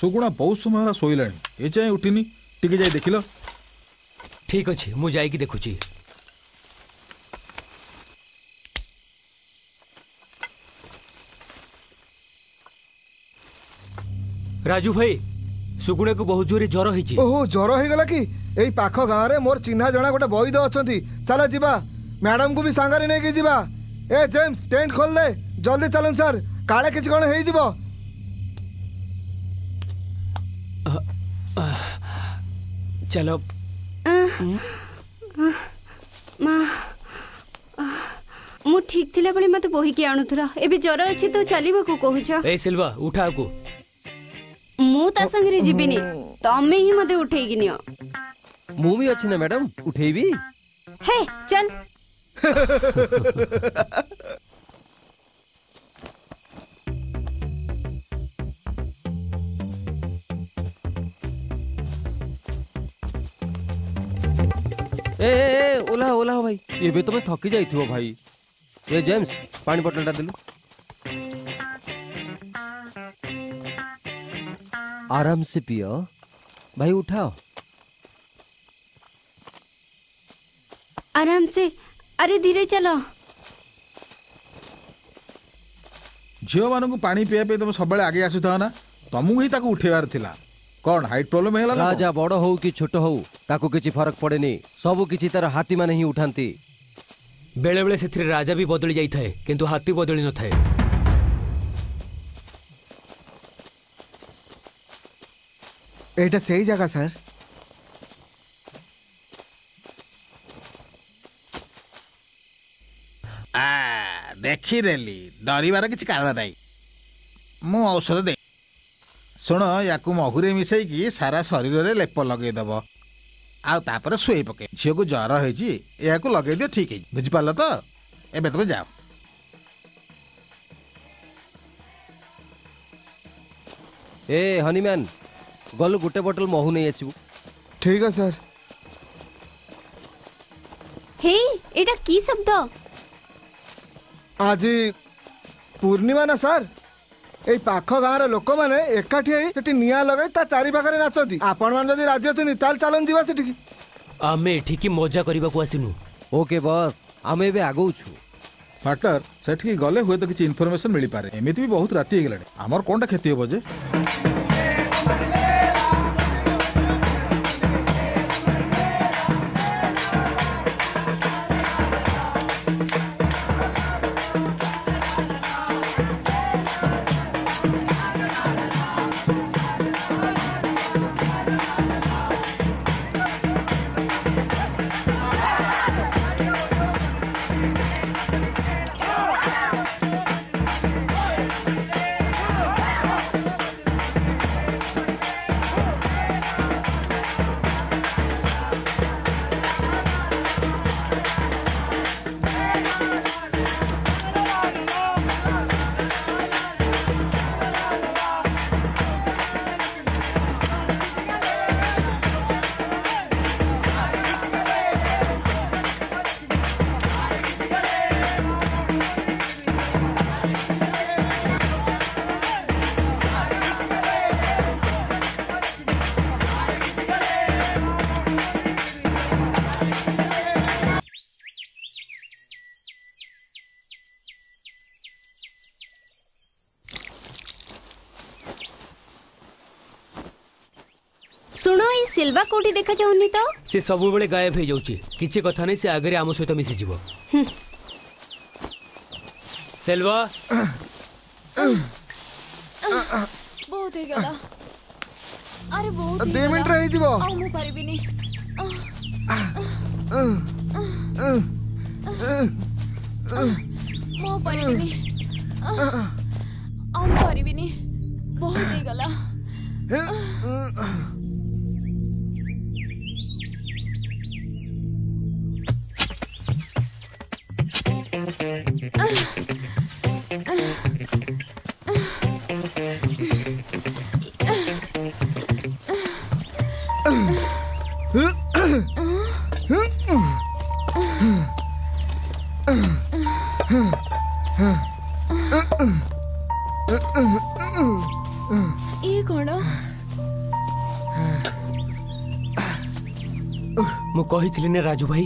सुगुणा बहुत समय शोला ए चाहे उठिनी टिके जाए देख लो ठीक अच्छे मुझे देखुची राजू भाई सुगुणा को बहुत जोरे ज्वर हो ज्वर हो गला कि एई पाख गाँव रे मोर चिन्हा जना गोटे बईद अच्छा चल जीवा मैडम को भी सांगरे नहीं जीवा ए जेम्स टेंट खोल दे जल्दी चलन सर काले किछ कोन हेई जीवो चलो माँ मु ठीक थिला बले मते बोही के आणुथरा एबे जरो अछि तो चलीबो को कहूछो ए सिल्वा उठा को मु ता संगरे जिबिनी तमे ही मते उठेई गिनियो मु भी अछि ना मैडम उठेबी हे चल ए ओला ओला भाई ये भी तुम्हें थकी जाइथिबो भाई ए जेम्स पानी बोतलटा देलु आराम से पियो भाई उठाओ आराम से। अरे धीरे चलो। झील मान को पानी पीया पे तुम सब आगे आसुता ना तुमको ही उठेबार थिला कौन हाइट प्रॉब्लम है राजा बड़ हो कि छोट हो ताको किछि फरक पड़ेनी सबु किछि तार हाथी माने ही उठांती बेले बेले सेथरे राजा भी बदली जाई थाए किंतु हाथी बदली न थाए एटा सही जगह सर आ देखि रेली डरिवार किछि कारण नाही मु औषध दे शुण या महूरे मिसई सारा शरीर में लेप लगेदेव आपर शुई पके झी को ज्वर हो लगे दियो ठीक है बुझिपार तो एवं तुम जाओ ए हनीमैन गलु गोटे बोतल महू नहीं आसबू ठीक है सर हे एटा की शब्द आज पूर्णिमा ना सर ए पाख गाँव रोक मैंने एकाठी निआ लगे चार पाखे नाचती आपण मैंने राजी अच्छे चलन जावा से आम एठिकी मजा करने को आसनू ओके बस आम ए आगौ छू फाटर से गले हुए तो किसी इनफर्मेशन मिल पारे एमती भी बहुत राति हो गला आमर कौनटा क्षति हे जे सिल्वा कोठी देखा जाउनी तो से सब बेले गायब हो जाउची किछि कथा नै से आगरे आमो सहित मिसि जीवो सिल्वा बहुत हे गला अरे बहुत 2 मिनिट रहि जीवो आ मु परिबि नै मो परिबि नै आ मु परिबि नै बहुत हे गला ने राजू भाई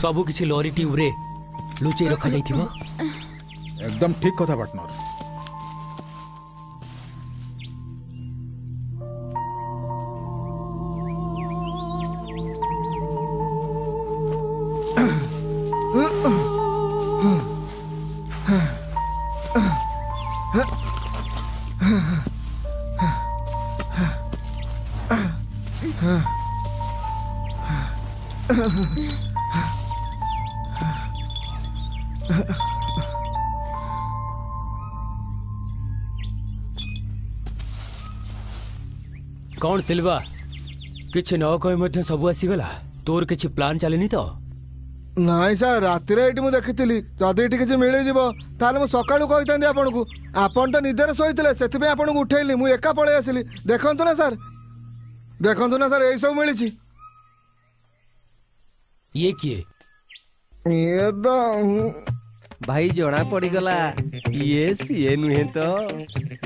सबू किसी लॉरी ट्यूब रे लुचे रखा जाई थिबो एकदम ठीक कथा पार्टनर कौन सिल्वा किसी न कही सब आसीगला तोर किसी प्लान चलेनी तो नाई सर रातिर ये मुझे देखी जदि किसी मिलजो ताल मुझे सकालू कही आपन को आपन तो निदर शोते से आपन को उठेली मुझे एका पलि आसली देखु ना सर यही सब मिली ये किए ये तो भाई जना पड़गला ये सीए नुहे तो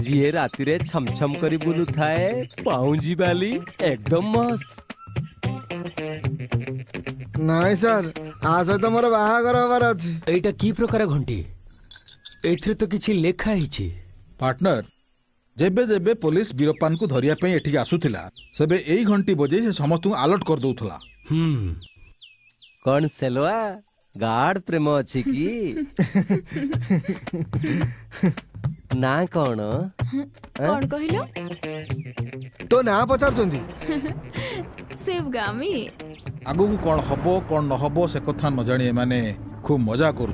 जी राति रे छमछम करी बुलू थाए पाउंजी वाली एकदम मस्त नहीं सर सहित मोर बाहागर हबार अछि। एटा की प्रकार घंटी एथरे तो किछि लेखा हिछि। पार्टनर जेबे जेबे पुलिस वीरपान को धरिया पे एठी आसुथिला सेबे एई घंटी बजे से समस्त अलर्ट कर दउथला। कोन सेलवा गार्ड प्रेम अछि की ना कोन कोन कहिलो तो ना पचार चंदी सेवगामी आगु को कोन हबो कोन न हबो से कथा न जानि माने खूब मजा करू।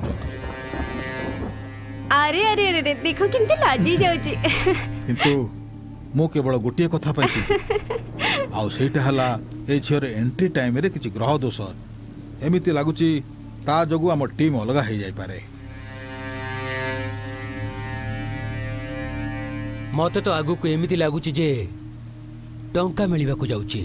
अरे अरे अरे देखो किंते लाजी जाउची किंतु मो केवल गोटिए कथा पाइछि आउ सेटा हला ए छियर एंट्री टाइम रे किछि ग्रह दोष एमिति लागुची ता जगु हमर टीम अलगा हे जाय पारे। मते तो आगु को एमिति लागुची जे टंका मिलिबा को जाउची।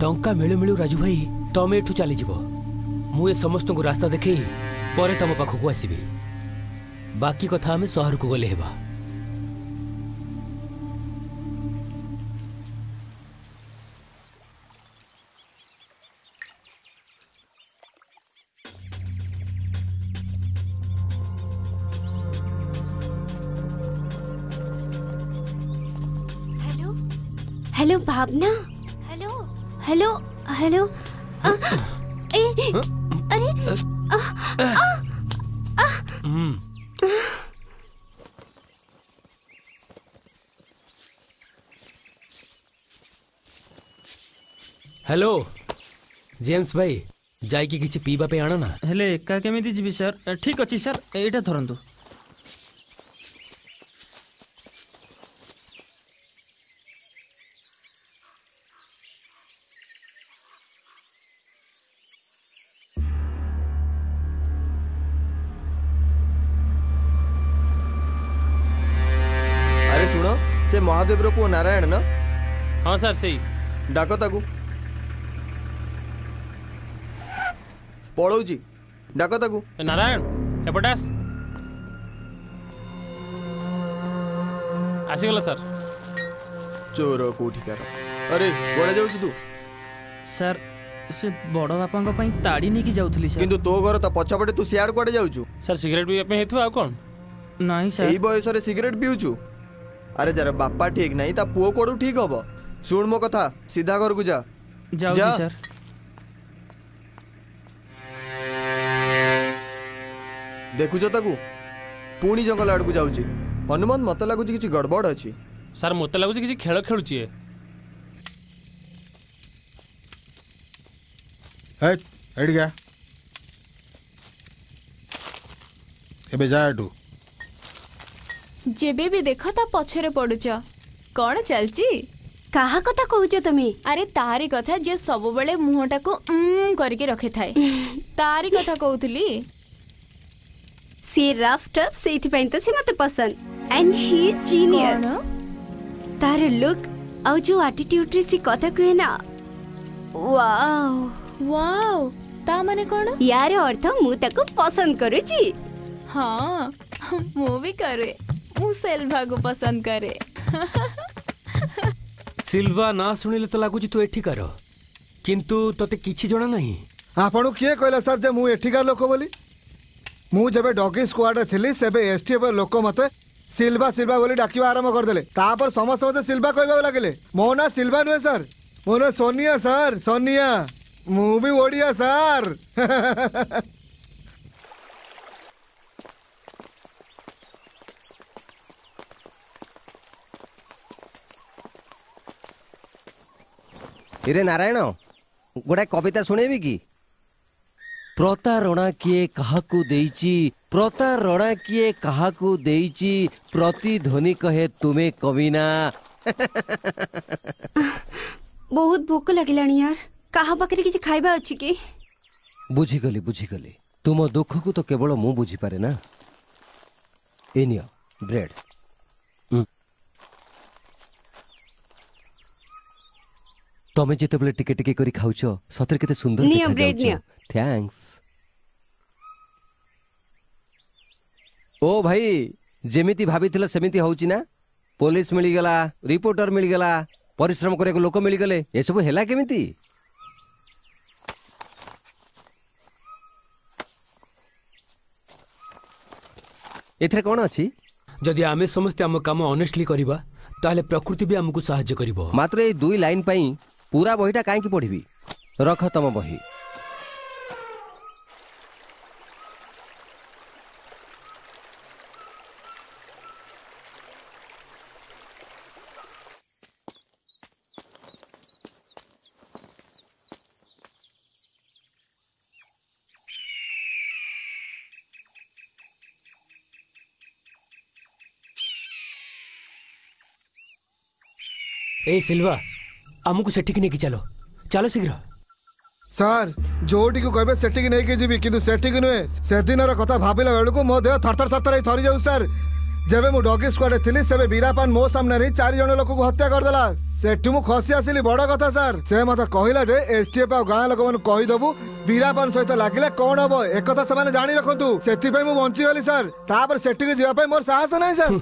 टंका मिलु मिलु राजू भाई तमे एठु चली जिवो मुए समस्त को रास्ता देखे पर तम पाखक आसबि बाकी कथा हमें शहर को गले हेबा। Hello hello Bhavna hello hello hello hello James भाई जाई कि किछि पीबा पे आना ना हेले एका केमिति जीवि सर। ठीक अछि सर एटा धरंतु। महादेव को नारायण ना। हाँ सर सही डाको ताकू पड़ौजी डाको ताकू नारायण एपटास आसीगला सर। चोर कोठिकार अरे बड़ा जाउछु तू सर से बड़ बापा को पई ताड़ी नेकी जाउथली सर किंतु तो घर त पछपटे तू सियाड़ कोडे जाउछु सर। सिगरेट भी अपने हेतु आ कोन नाही सर एई बयस रे सिगरेट पिउछु। अरे जरा बापा ठीक नहीं ता पुओ कोडू ठीक होबो। सुन मो कथा सीधा घर को जा जाओ जी सर। देखु जो ताकू पूणी जंगल आड़ को जाउ छी हनुमान मत लागु छी किछि गड़बड़ अछि सर। मत लागु छी किछि खेल खेलु छी। हे एडी गया एबे जाडू जेबे भी देखो ता पछरे पडुच कोन चलची काहा कथा कहूछ तमे। अरे तारी कथा जे सब बेले मुहटा को करके रखे थाए तारी कथा कहूतली सी रफ टफ सेथि पई तो से मते पसंद एंड ही इज जीनियस। तार लुक औ जो एटीट्यूड रे सी कथा कहे ना वाओ वाओ ता माने कोन यार अर्थ मु ताको पसंद करूची। हां मु भी करे मु सेल्वा को पसंद करे सिल्वा ना सुनिले तो लागु जी तू एठी कर किंतु तते किछि जणा नाही। आपन के कहला सर जे मु एठी का लोक बोली मु जबे डॉगी स्क्वाड थिली सेबे एसटीएफ लोक मते सिल्वा सिल्वा बोली डाकिबा आरंभ कर देले तापर समस्त मते सिल्वा कहबा लागले। मो ना सिल्वा न सर मो ना सोनिया सर सोनिया मु भी ओडिया सर इरे नारायण गोटे कविता सुनेबी कि प्रतारणा किए काहाकू देइची प्रतारणा किए काहाकू देइची प्रतिध्वनि कहे तुमे कविना। बहुत भूख लगिलानी यार काहा पाखरे किछि खाइबा अछि कि। बुझी गली तुम दुख को तो केवल मु बुझी पारे ना। एनिया ब्रेड तमे तो जेतेबेले टिके टिके करी खाउछ सतरे केते सुंदर निया ब्रेड निया। थैंक्स ओ भाई जेमिति भाबीथिला सेमिति होउची ना। पुलिस मिल गला रिपोर्टर मिल गला परिश्रम करने लोक मिलगले ये सब हैला केमिति एथरे कोन अछि जदि आमे समस्त आम काम ऑनेस्टली करबा ताले प्रकृति भी हमकु सहाय्य करबो। मात्र ए दुई लाइन पई पूरा बहिटा काहे की पढिबी रख तम बही ए सिल्वा आमको सेठी की नहीं चलो चलो शीघ्र सर जोटी को कहबे सेठी की नहीं के जीबी किंतु सेठी की नुए से दिनर कथा भाबिला बेल को मो देह थरथर थरथर ही थरी जाऊ सर जेबे मु डॉगी स्क्वाड थिली सेबे बीरापान मो सामने रे चार जण लोक को हत्या कर देला सेठी मु खसी आसिली बड़ कथा सर से मते कहिला जे एसटीएफ आ गां लोक मन कहि दबु बीरापान सहित लागिले कोन हबो एक कथा से माने जानि रखंतु सेठी पई मु बंची गली सर तापर सेठी के जीवा पई मोर साहस नै सर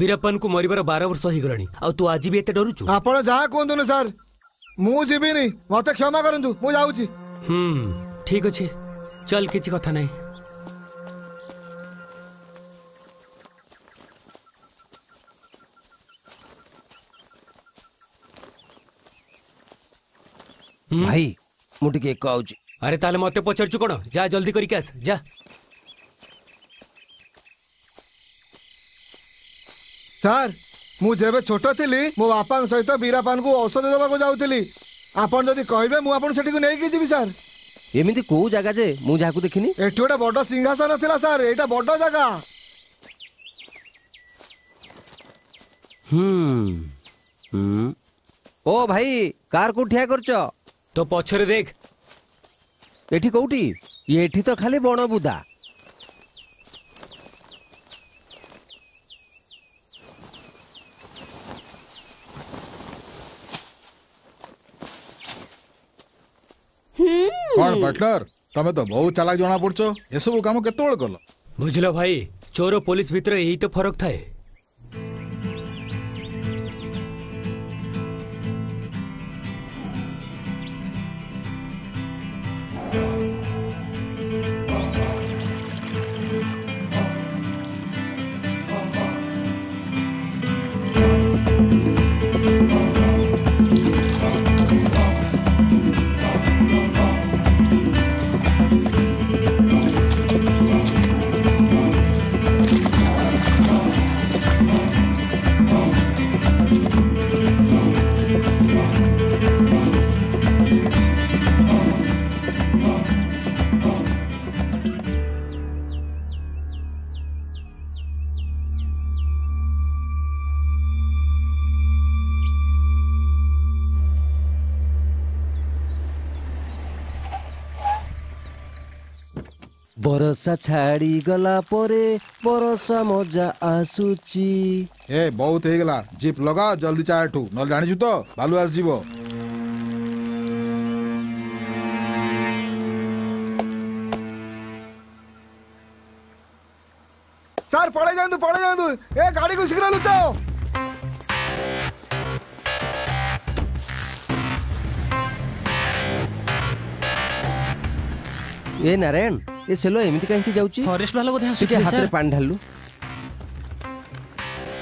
बीरापान को मरबार 12 वर्ष ही गलानी आ तू आज भी एते डरुचु आपण जहा कोंदु न सर मु जीबिनी मते क्षमा करंतु मु जाउची ठीक अछि चल किछि कथा नै भाई मुटी के काउची अरे ताले मते पछरचु कोन जा जल्दी करी के आस जा सर मु जेबे छोटो थिली मो बापा सहित बीरापान को औषध देबा को जाउथिली आपन जदी कहबे मु आपन सेठी को नै के जीबी सर एमिति को जगह जे मु जाकू देखिनी एठोटा बड सिंहासन थिला सर एटा बड जगह ओ भाई कार को ठिया करचो तो पछरे देख एठी कोउटी एठी तो खाली बण बुदा कौन बटलर तमे तो बहुत चालाक जना पड़छो ए सब काम केतबेल करलो बुझलो भाई चोर पुलिस भीतर यही तो फरक थाए बरसा छाड़ी गला परे बरसा मजा आसुची ए बहुत हे गला जीप लगा जल्दी चाटू न जानि छु तो बालू आस जीवो सर पळे जांदू ए गाड़ी को शीघ्र लुचाओ ए नारायण ये सेलो एमिति काहे कि जाउची फॉरेस्ट वाला बोधे सुके हाथ रे पान ढाललु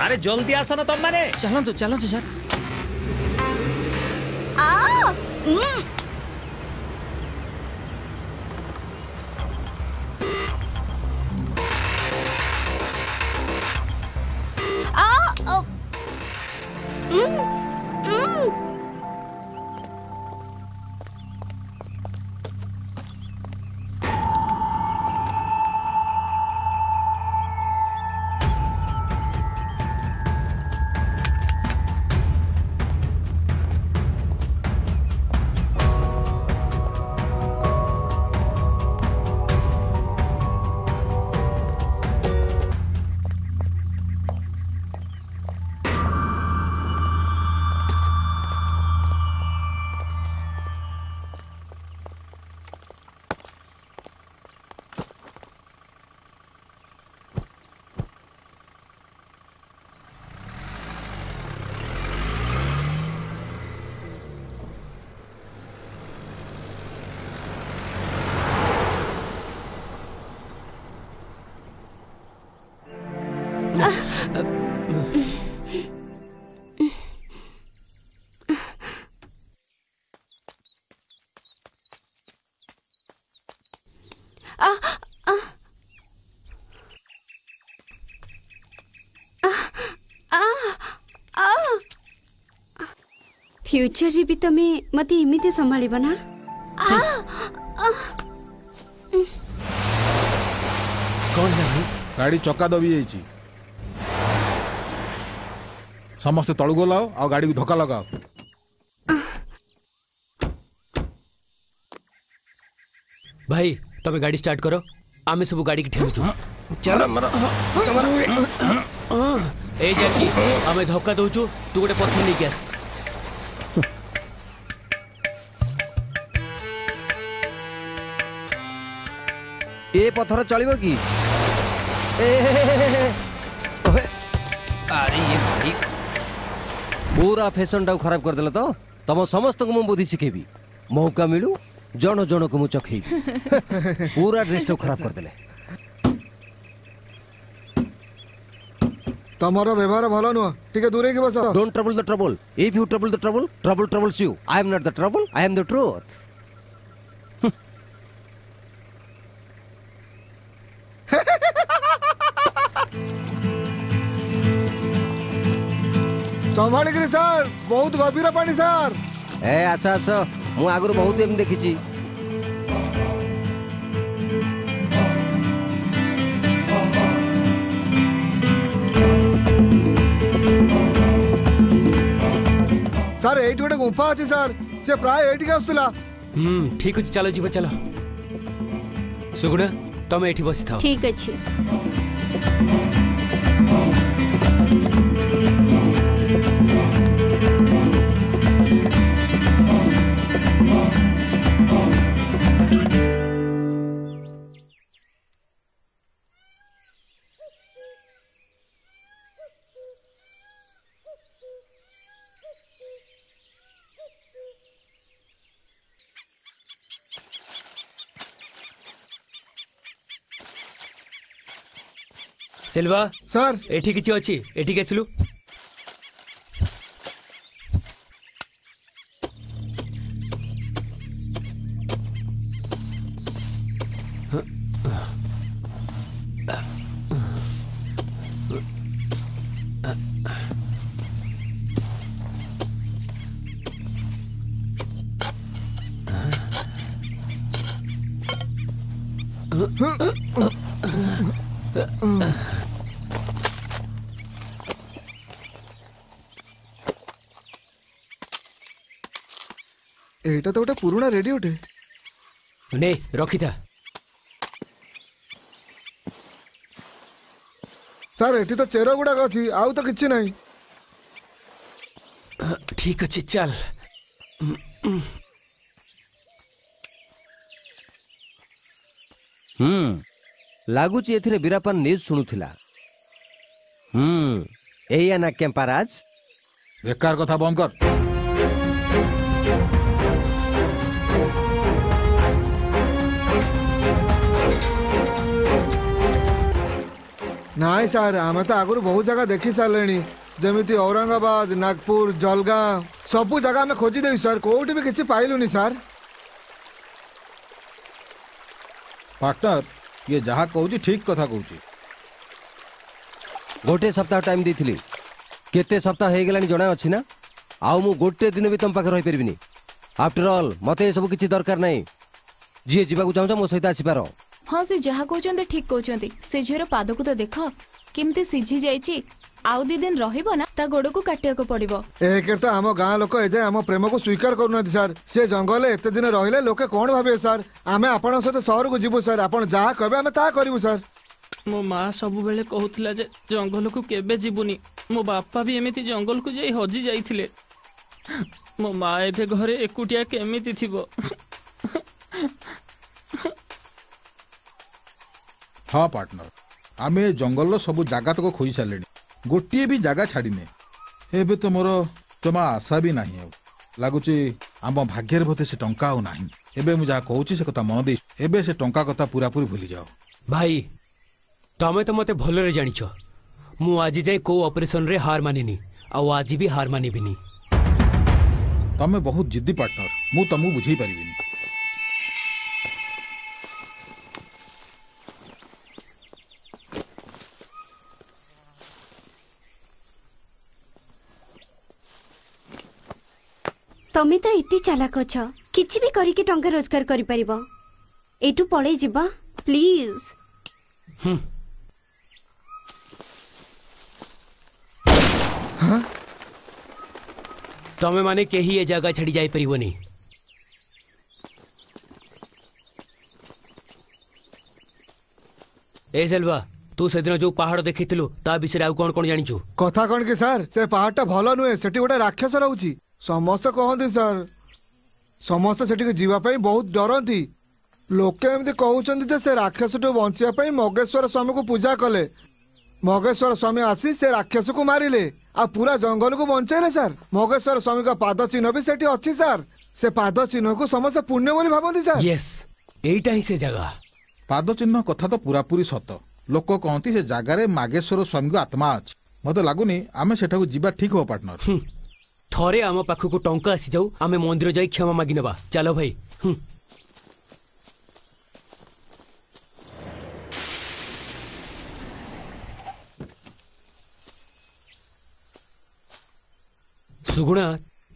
अरे जल्दी आसो न तुम माने चलो तो सर आ फ्यूचर रे भी तमे मते इमिते संभाळिबो ना कौन है गाड़ी चक्का दबी जाइछि समस्त तळु गो लाओ आ गाड़ी को धक्का लगाओ भाई तमे गाड़ी स्टार्ट करो आमे सब गाड़ी की ठेउ छु चलो ए जकी आमे धक्का दउ छु तू गोटे पथर लेके आस ए पथर चलिबो की अरे ये भाई पूरा फैशन टाउ खराब कर देला तो तम समस्त को मु बुद्धि सिखेबी मौका मिलू जन जन को मु चखेबी पूरा ड्रेस टाउ खराब कर देले तमरो व्यवहार भलो न ठीक दूरे के बस don't trouble the trouble if you trouble the trouble trouble troubles you I am not the trouble I am the truth संभालिकरी सर बहुत गभीर पानी सर ए आशा आशा मु आगुर बहुत एम देखिची सर एठी गोटे गुफा अछि सर से प्राय एठी आसुला ठीक अछि चलो जीव चलो सुगुड़ा तमे एठी बसि था ठीक अछि सिल्वा सर एठी किछि अछि एठी केसलु एटा तो गोटे पुराना रेडियो टे ने रखी था सर एटी तो चेरा गुडा अछि आउ तो किछि नहीं ठीक अछि चल लागुची एथिरे बिरापन न्यूज सुनुथिला एया ना केम्पाराज बेकार कथा बंद कर नाई सर आम तो आगुरी बहुत जगह देखी सारे जमी औरंगाबाद नागपुर जलगांव सब जगह आम खोजीदेवी सर कौटी भी किसी पाइलुनि सर पार्टनर ये जहाँ कहूँ ठीक कथा कहूँ गोटे सप्ताह टाइम देती केते सप्ताह हो गला जना अच्छी ना आउ मु गोटे दिन भी तुम पाखे रही पारि आफ्टर ऑल मत सब किसी दरकार नहीं जी जावाक चाहूँ मो सहित आसपार हाँ से जहाँ कहते ठीक कहते से झीर पाद को तो देख केमती सीझी जाइए आउ दी दिन रहा ता गोड़ को काटिया को पड़ो एक तो आम गाँ लोक एजे आम प्रेम को स्वीकार करूना सर से जंगल एत दिन रहिले लोके कौन भावे सर आम आपण सहित सहर को जीवु सर आप जहाँ कहे आम ता करूँ सर मो माँ सब बेले कहूला जंगल को केबे जीवुनी मो बापा भी एमती जंगल को जाई हजि जाइथिले मो माँ एबे घरे एकुटिया केमिति थिबो हाँ पार्टनर आम जंगल सब जगह तक खोज सारे गोटे भी जगह छाड़ने एवं तो मोर जमा आशा भी ना लगुच आम भाग्य बोते से टंका आउ ना एवं मुझे कहूँ से कथा मन दे एवं से टंका कथा पूरापूरी भूली जाओ भाई तमें तो मत भल जाच मु आज जाए कौ ऑपरेशन रे हार मानिनी आज भी हार मानी तमें बहुत जिद्दी पार्टनर मु तुमको बुझे पारिनी तमे तो इति चालाक छ किछि भी करी के टंका रोजगार करि परिबो एटू पळे जिबा प्लीज। हां तमे माने केही ए जगह छडी जाई परिबोनी। ए सेल्वा तू से दिन जो पहाड़ देखी ता विषय आउ कौन कौन जानिचु कथा कौन के सर से पहाड़टा भल नुहे सेठी गोटे राक्षस रहउची समस्त कहते सर समस्त से जीवाई बहुत डरती लोके एमती कहते से राक्षस टू बचापी मगेश्वर स्वामी को पूजा कले मगेश्वर स्वामी आसी से राक्षस को मारे आ पूरा जंगल को बचाइले सर मगेश्वर स्वामी का पाद चिन्ह भी सेठी अच्छी सर से पाद चिन्ह को समस्त पुण्य बोली भावती सर। यस एटा ही से जगह पाद चिन्ह कथा तो पूरा पूरी सत लोक कहती से जगार मगेश्वर स्वामी को आत्मा अच्छी मत लगुनि आम से ठीक हो पार्टनर थरे आम पाखक टंका आसी जाऊ आम मंदिर जाई क्षमा मागी नबा चलो भाई। सुगुणा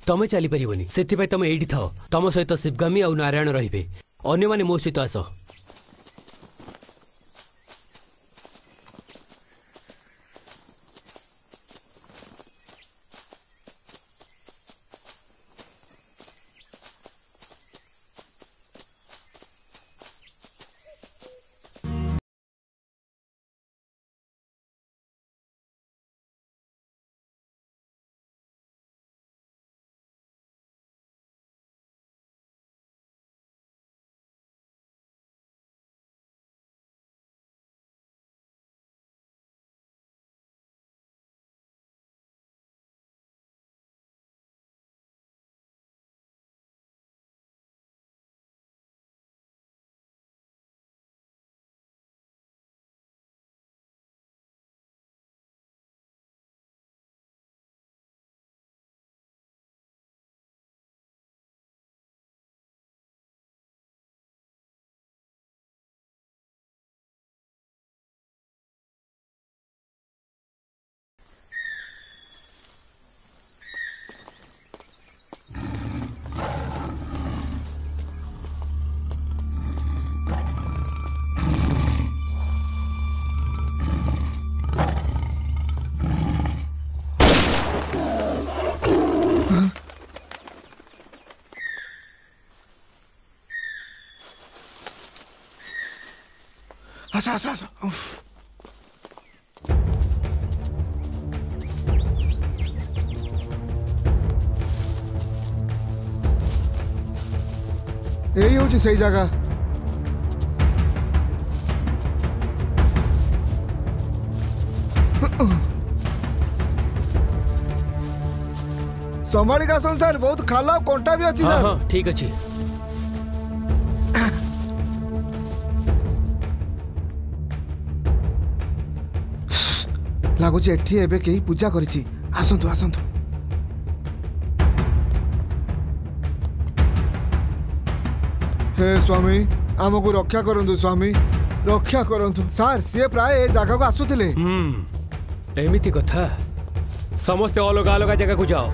तमे चली परिबोनी सेति पय तमे एडी थाओ तम सहित शिवगामी आ नारायण रहिबे अन्य माने मो सहित आसो। आसा आसा आसा यही हूँ सही जगह संभाली का सर बहुत खाला कंटा भी अच्छी सर। हाँ, ठीक अच्छी लगुच एठी एबे कई पूजा करी आसतु आसतु हे स्वामी आमको रक्षा करंतु स्वामी रक्षा करंतु सर सी प्राय ए जगह को आसुतिले एमिति कथा समस्त अलग अलग जगह को जाओ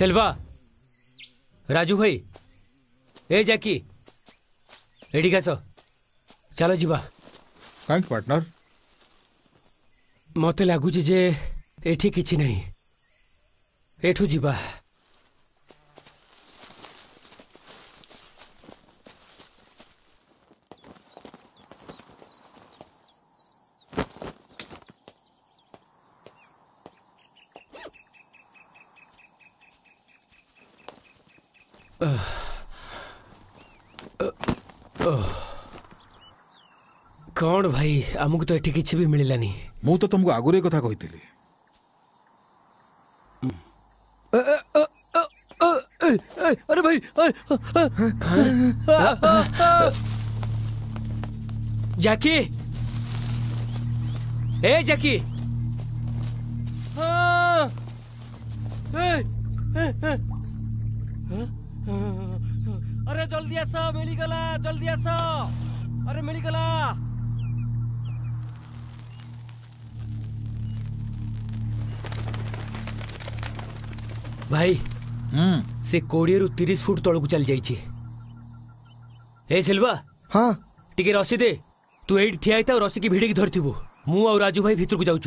सेल्वा राजू भाई ए जाकी एडी कासो चलो जीवा थैंक पार्टनर मते लागु जे एठी किछि नहीं एठू जीवा कौन भाई आमको तो ये कि मिललानी मु तो तुमको आगुरी कथा कही अरे भाई जैकी ए जैकी अरे जल्दी आस मिलगला जल्दी आस अरे मिलगला भाई से 20 रु 30 फुट तलू चल जाइए सिल्वा हाँ टिके रसी दे तू ये ठिया होता रसी की भिड़ की धरथु मु राजू भाई भितर को जाऊँ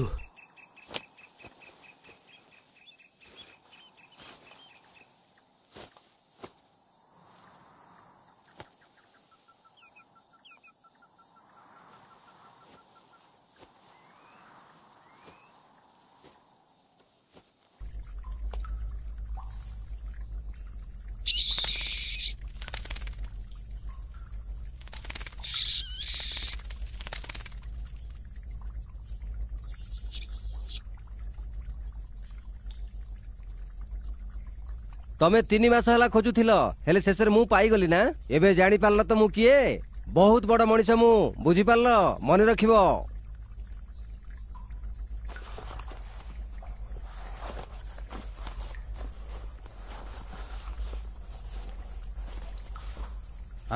तमें 3 मास खोजुल हेले शेष में पाईगली ना एवं जानी पार्ल तो मु किए बहुत बड़ मनीष मु बुझी पार्ल मन रख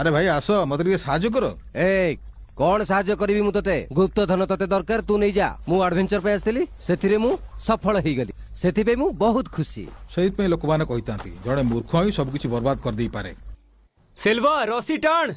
अरे भाई आस मतलब साहय कर ए कौन साहय करी मु ते गुप्त धन ते दरकार तू नहीं जा मु एडवेंचर पे आसली से मु सफल हो गली से मु बहुत खुशी से लोक मैंने कहते जड़े मूर्ख ही सबकि बर्बाद कर दे पारे सिल्वा रसी टाण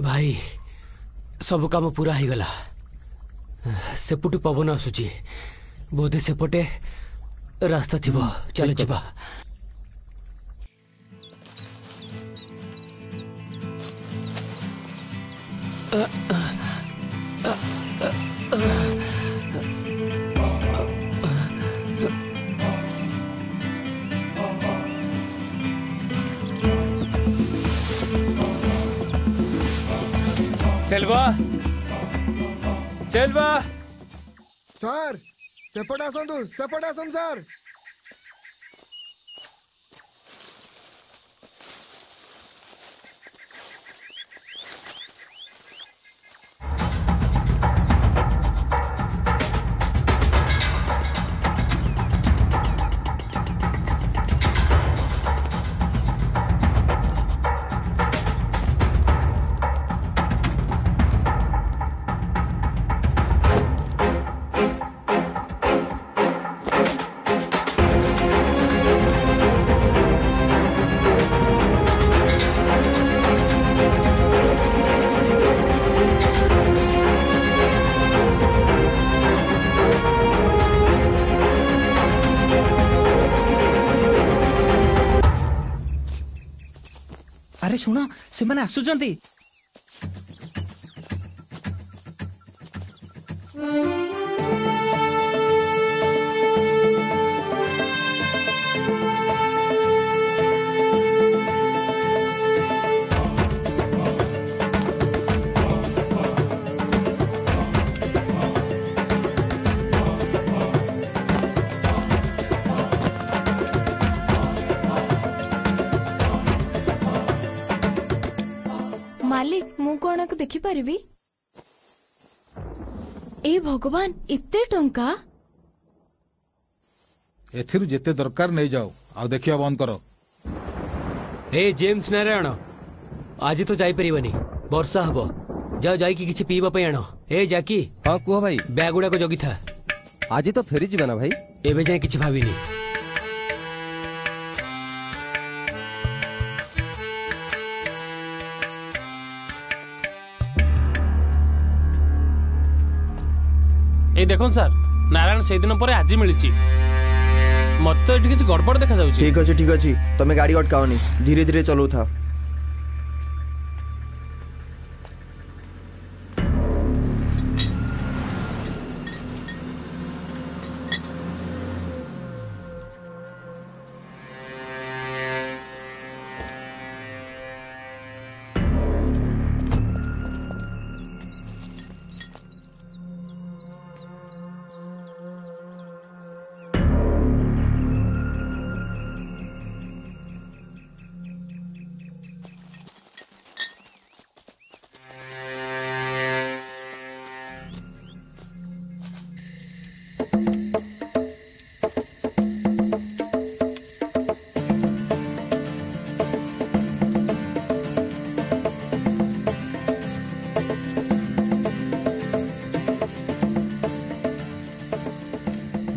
भाई सब काम पूरा ही गला सेपटू पवन आसुची बोधे सेपटे रास्ता थी चल जा सेल्वा सेल्वा सर सेपट आसंतु सेपट आसंतु सर सुना से मैंने आसुचंती देखी पारिबी ए भगवान इतने टंका एथिर जेते दरकार नहीं जाओ आ देखिया बंद करो ए जेम्स नारायण आज तो जाई परिबनी वर्षा हबो जाओ जाई कि किछि पीबा पय आनो ए जाकी हां कुहो भाई बैगुडा को जगी था आज तो फेरी जीवना भाई एवं जाए कि भाविनी देखो सर नारायण से दिन पर आज मिली मत तो ये गड़बड़ देखा जाऊँ। ठीक अच्छे तुम्हें गाड़ी अटकाओनी धीरे धीरे चलो था।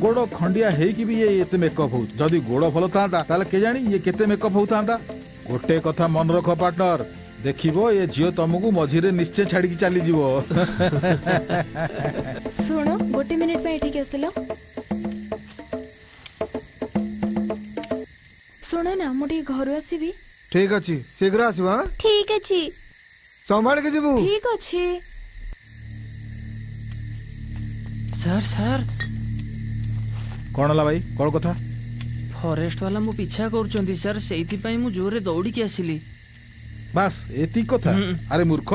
गोड़ खंडिया भी ये मेकअप हो जदि गोड़ भल था के जानी ये केते मेकअप हो था गोटे कथा मन रख पार्टनर देखिबो ये झियो तुमको मझीरे निश्चय छाड़ी की चली जीवो। सुनो गोटे मिनट में ठीक आसलो सुनो ना मोटी घर आसीबी। ठीक अछि शीघ्र आसीबा। ठीक अछि संभाल के जीवो। ठीक अछि सर। सर कौन ला भाई कौन कथा फॉरेस्ट वाला मु पीछा कर सर से मु जोरे दौड़ी के आसिली बस एति कथा। अरे मूर्ख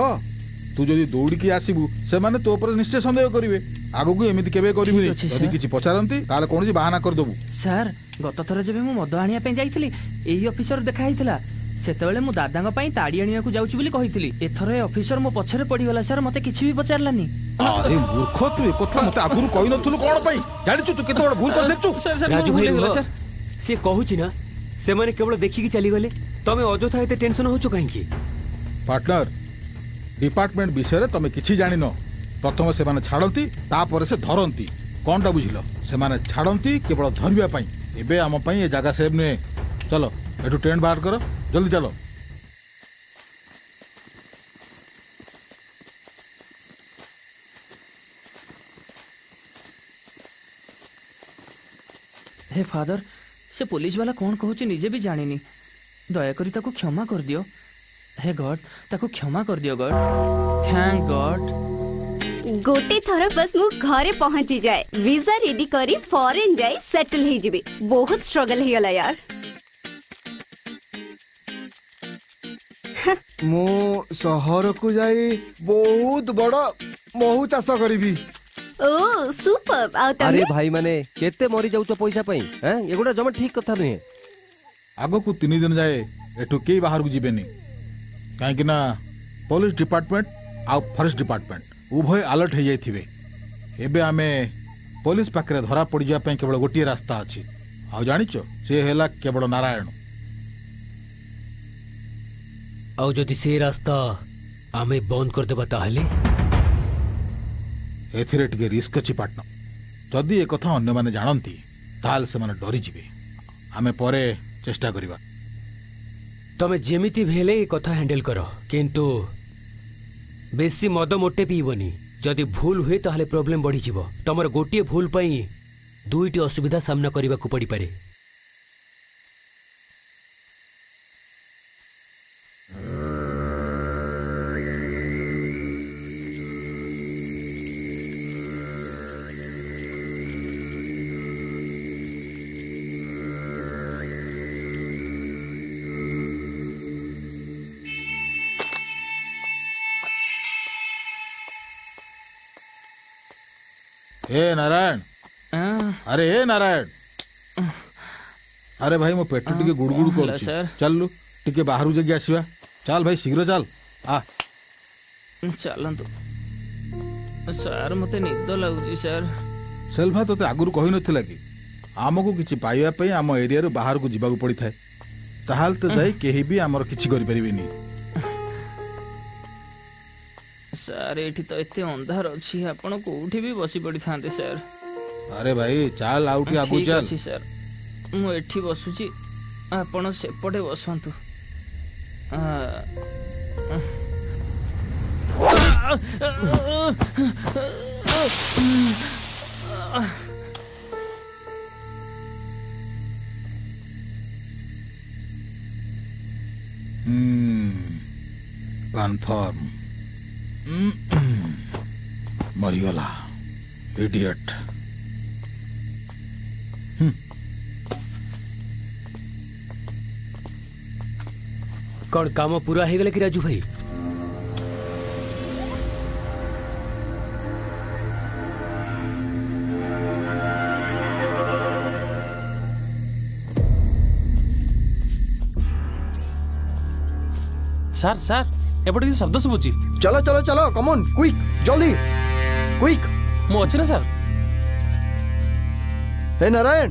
तू जो दौड़ी के आसीबू से माने तो ऊपर निश्चय संदेह करिवे आगु को एमिति केबे करिवे यदि किछि पचारंती ताले कोन जे बहाना कर देबू। सर गत थरे जेबे मु मद आनिया पे जाईथिली एई ऑफिसर देखाई थिला सेतेबेले मु दादांग पई ताडी आनिया को जाउछु बिली कहिथिली एथरे ऑफिसर मो पछरे पड़ी गला सर मते किछि भी पचारलानी। अरे मूर्ख तू ए कथा मते आगुरु कहि नथुलु कोन पई जानि तू केते बड भूल कर देछु। राजू भाई गला सर से कहूछि ना से माने केवल देखि के चली गले तमे अजोथा एते टेंशन होछु काहे की पार्टनर डिपार्टमेंट विषय रे तमे किछि जानि न प्रथम से माने छाडंती तापर से धरंती कोनटा बुझिलो से माने छाडंती केवल धरबिया पई एबे हम पई ए जगह सेब ने चलो एटू टेंट बाहर करो जल्दी चलो। हे फादर से पुलिस वाला कौन कहूँ निजे भी जानी दयाकोरी ताको क्षमा कर दियो। हे गॉड ताको क्षमा कर दियो गॉड। थैंक गॉड गोटे थर बस मु घरे पहुंची जाए वीजा रेडी करी फॉरेन जाए सेटल ही जिबे बहुत स्ट्रगल ही होला यार। मु शहर को जाई बहुत बड़ा महू चाष करी। ओ सुपर आउ। अरे भाई माने केते मरी जाउछ पैसा पई ए गोडा जमे ठीक कथा नै आगो को 3 दिन जाए एठो के बाहर को जीबेनी काहे कि ना पुलिस डिपार्टमेंट आ फॉरेस्ट डिपार्टमेंट उभय अलर्ट हे जाई थिबे एबे आमे पुलिस पाकरे धरा पड़ जा पई केवल गोटी रास्ता अछि आ जानिचो से हेला केवल नारायण आ जदि से रास्ता आमे बंद कर देबा ताहले एथिरे टिके रिस्क अच्छी पार्टनर जदि एक कथा अन्य माने जानती ताल से माने डरी जिवे आमे परे चेष्टा करिबा तमे जेमिति भेले ए कथा हैंडल करो किंतु बेसी मद मोटे पीबनी जदि भूल हुए ताले प्रॉब्लम बढ़ी जिवो तमर गोटिए भूल पई दुईटी असुविधा सामना करिबा को पड़ी पारे। ए नारायण अरे ए नारायण अरे भाई मो पेट टिके गुड़गुड़ कर चल लु टिके बाहर जगे आसीबा चल भाई शीघ्र चल आ चलन तो सर मते निद लागुजी सर सेल्फा तोते आगुर कहि नथिला कि आम को किछि पाइबा पई आम एरिया रो बाहर को जीबा को पड़ी थाए ताहाल तो जाई केहि भी हमर किछि करि परिबेनी सर। एठी तो एते अंधार अछि आपण कोठी भी बसी पड़ी थांते सर अरे भाई चल आउट या आगु चल। ठीक सर मु एठी बसुची आपण सेपटे बसंतु। Confirm मरिगला idiot. कौन काम पूरा हो गला कि राजू भाई? सर सर एपटे किसी शब्द शुभुची। चलो चलो चलो कम ऑन क्विक जल्दी क्विक। मो अच्छे ना सर। हे नारायण,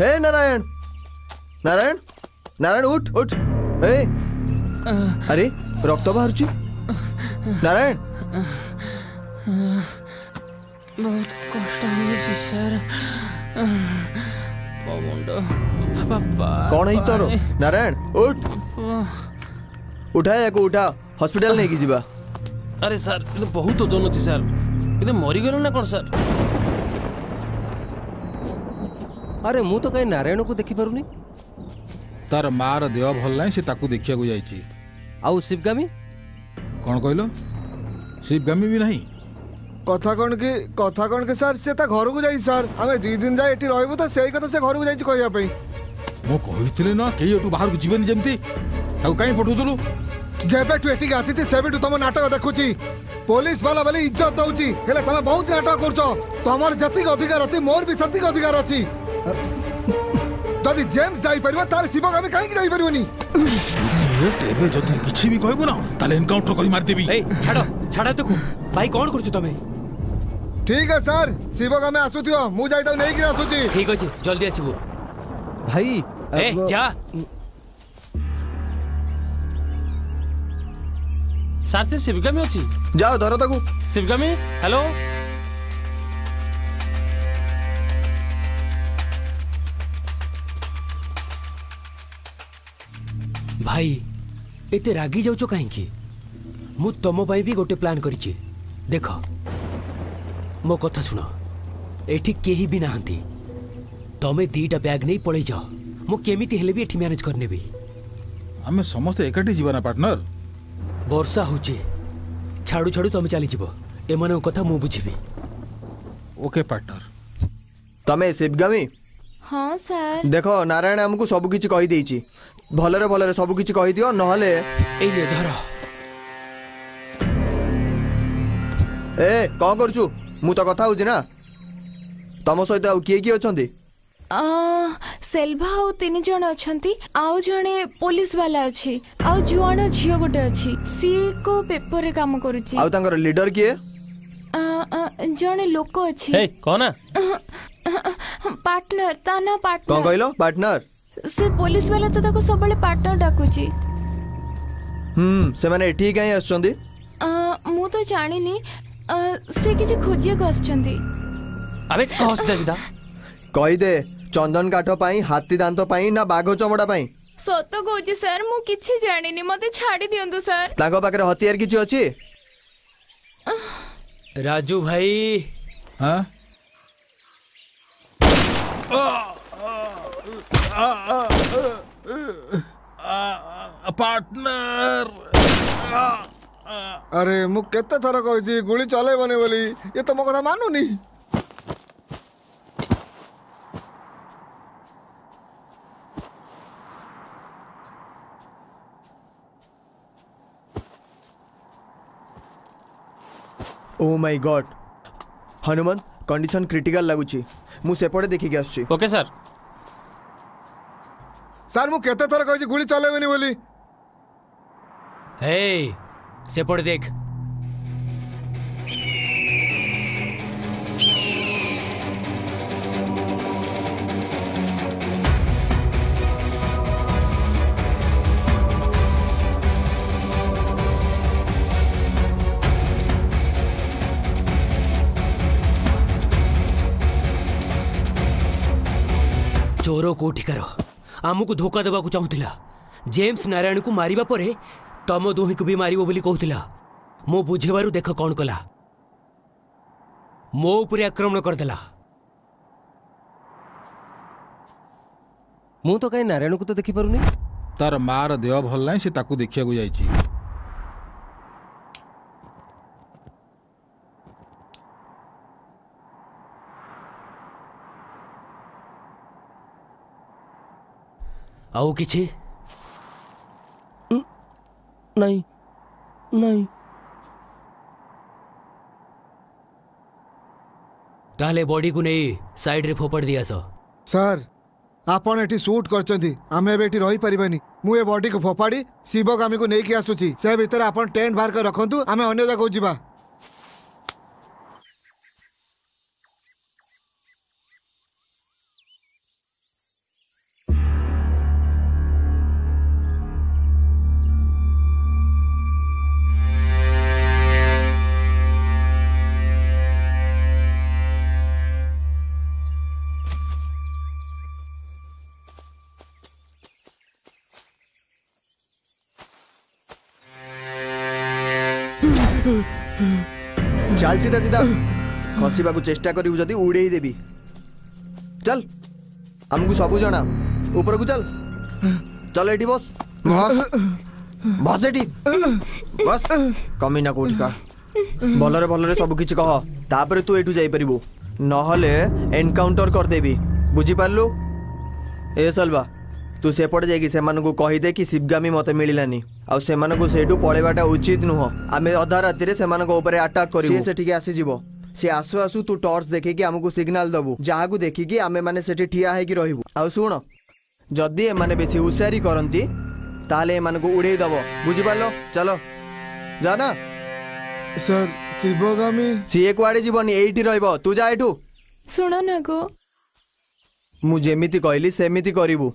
हे नारायण, नारायण नारायण उठ उठ। हे अरे रक्त बाहरुची नारायण। बहुत कष्ट होउची सर मुंडो बाबा। कौन है तोर नारायण? उठ उठा याको उठा हॉस्पिटल नहीं कीजिबा। अरे सर ये बहुत ओजन अछि सर ये मरी गेलो ना कौन सर? अरे मु तो कहीं नारायण को देखि परुनी। तार मार देह भल नाही से ताकू देखिया को जाईची। आउ शिवगामी कौन कहलो? शिवगामी भी नहीं। कथा कोन के सर से ता घर को जाई सर हमें 2 दिन जाई एठी रहबो त सेही कथा से घर को जाई कहिया पई। मो कहितले ना केई एटू बाहर को जीवन जेमती आउ काई पठुतलु जेबे टू एठी आसी थी सेबे टू तम नाटक देखुची पुलिस वाला वाली इज्जत दउची हेले तमे बहुत नाटक करछो। तमर जति अधिकार अछि मोर भी सति अधिकार अछि। जदी जेम्स जाई परबा तार शिवगामी काई कि जाई परबोनी। एबे जदी किछि भी कहबो ना ताले एनकाउंटर करी मार देबी। ए छाड़ो छाड़ो तकू भाई कोन करछु तमे? ठीक है सर शिवगामी आसुथियो मु जाई त नै कि आसुची। ठीक अछि जल्दी आसीबो भाई। ए जा सर से शिवगामी अच्छी जाओ धर ताकू। शिवगामी हेलो भाई एते रागी जाउचो काहे की मु तमो भाई भी गोटे प्लान करिछि। देखो मो कथा सुनो एठी केही भी नाहंती तमे 2टा बैग नै पळै जाओ मु केमिति हेले भी एठी मैनेज करने भी। हमें समस्त एकठी जीवन ना पार्टनर वर्षा होचे छाड़ू छाड़ू तमे चली जीव एमन कथा मु बुझेबी। ओके पार्टनर तमे शिवगामी। हां सर देखो नारायण हमकु सब किछि कहि देइछि भलरे भलरे सब किछि कहि दियो नहले ए ले धर। ए का करछु मु तो कथा होछि ना तम सहित आ के के अछंती? आ सेल्भा ओ 3 जण अछंती आउ जणे पुलिस वाला अछि आउ जुआनो झियो गोटे अछि सी को पेपर रे काम करूची। आउ तंगर लीडर के जणे लोक अछि। हे कोना पार्टनर ताना पार्टनर को कहलो पार्टनर से पुलिस वाला तो ताको सबले पार्टनर डाकुची। से माने ठीक है आछंती मु तो जानिनी से किछ खोजिया को आछंती। अबे कहस दे सीधा कहि दे चंदन काठ पाई हाथी दांत पाई ना बाघ चमड़ा पाई। सत कहूची सर मु किछि जानिनी मते छाड़ी दियंतु सर। तांगो पाकरे हथियार किछि अछि? राजू भाई हां पार्टनर। अरे मु केते थरा कहूची गोली चलेबने बोली ये तो मो कथा मानुनी। Oh my God Hanuman condition critical लागुची मु सेपटे देखि के आछी। ओके सर सर मु केते थरा कहै छी गोली चलेबेनी बोली। हे सेपटे देख चोर कौटिकार आमको धोखा देवाक चाहूला। जेम्स नारायण को मारिबा परे तम दुही को भी मारिबो बोली कहूला। मो बुझेबारु देख कौन कला, मो ऊपर आक्रमण करदेला। मु तो कहीं नारायण को तो देखी पारुनी। तार मार देह भल ना, से ताकू देखिया को जायची। आउ किछि नहीं नहीं। ताले बॉडी को नहीं साइड रे फोपड़ दिया सर। आपण एटी सूट करचंदी, आमे एटी रही परिबानी। मु ए बॉडी को फोपाड़ी शिव गामी को नेकी आसुची। से भीतर आपण टेंट बाहर कर रखंतु, आमे अन्य जगह जिबा। चल सीधा सीधा खसवा को चेष्टा करू, जदि उड़े देवी। चल हमको सबू जना, ऊपर को चल। चल एटी बस बस एटी बस। कमी ना कोठी का भलरे भलरे सब किछ कह, तापर तू एटू जाई परबो, नहले एनकाउंटर कर देबी। बुझी पारलु ए सलवा? तू सेपट जाई कि सेमान को कहि दे कि शिवगामी मते मिलिलानी, आ सेमान को सेटू पळेबाटा उचित नुह। आमे अधा राति रे सेमान को ऊपर अटैक करिवो। से सेठी के आसी जीवो। से आसु आसु तू टॉर्च देखि कि हमको सिग्नल दबु, जहा को देखि कि आमे माने सेठी ठिया है कि रहिबो। आ सुन, जदी ए माने बेसी उसारी करंती ताले ए मान को उड़े दबो। बुझी पालो? चलो जाना सर। शिवगामी से कुआडे जीवनी, एठी रहिबो। तू जा एठू। सुनो ना को, मु जेमिति कहली सेमिति करिवो।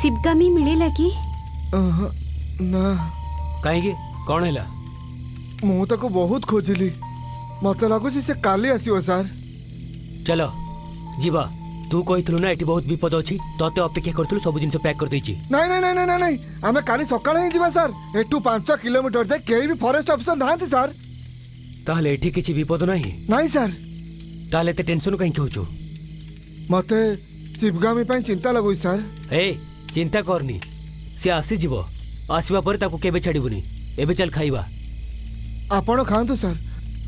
शिवगामी मिलेला कि ना? कहीं कौन है? मुझे बहुत खोजली, मत लगुच से काली आसो सार। चलो जीवा। तू कहलु ना ये बहुत विपद अच्छी, ते अपेक्षा करूँ सब जिन पैक कर देची। नहीं नहीं नहीं नहीं नहीं, आम काली सका ही सार। एटू 5 किलोमीटर जाए कहीं भी फॉरेस्ट ऑफिसर ना सार। ताले एठी किसी विपद नहीं? नहीं सार। ताले ते टेंशन कहीं हो? मत शिवगामी चिंता लगुच सार। ए चिंता करनी, सी आसीज आसवा पर केबे छाड़बुनी। एबे चल खाइबा। आपण खातु सर,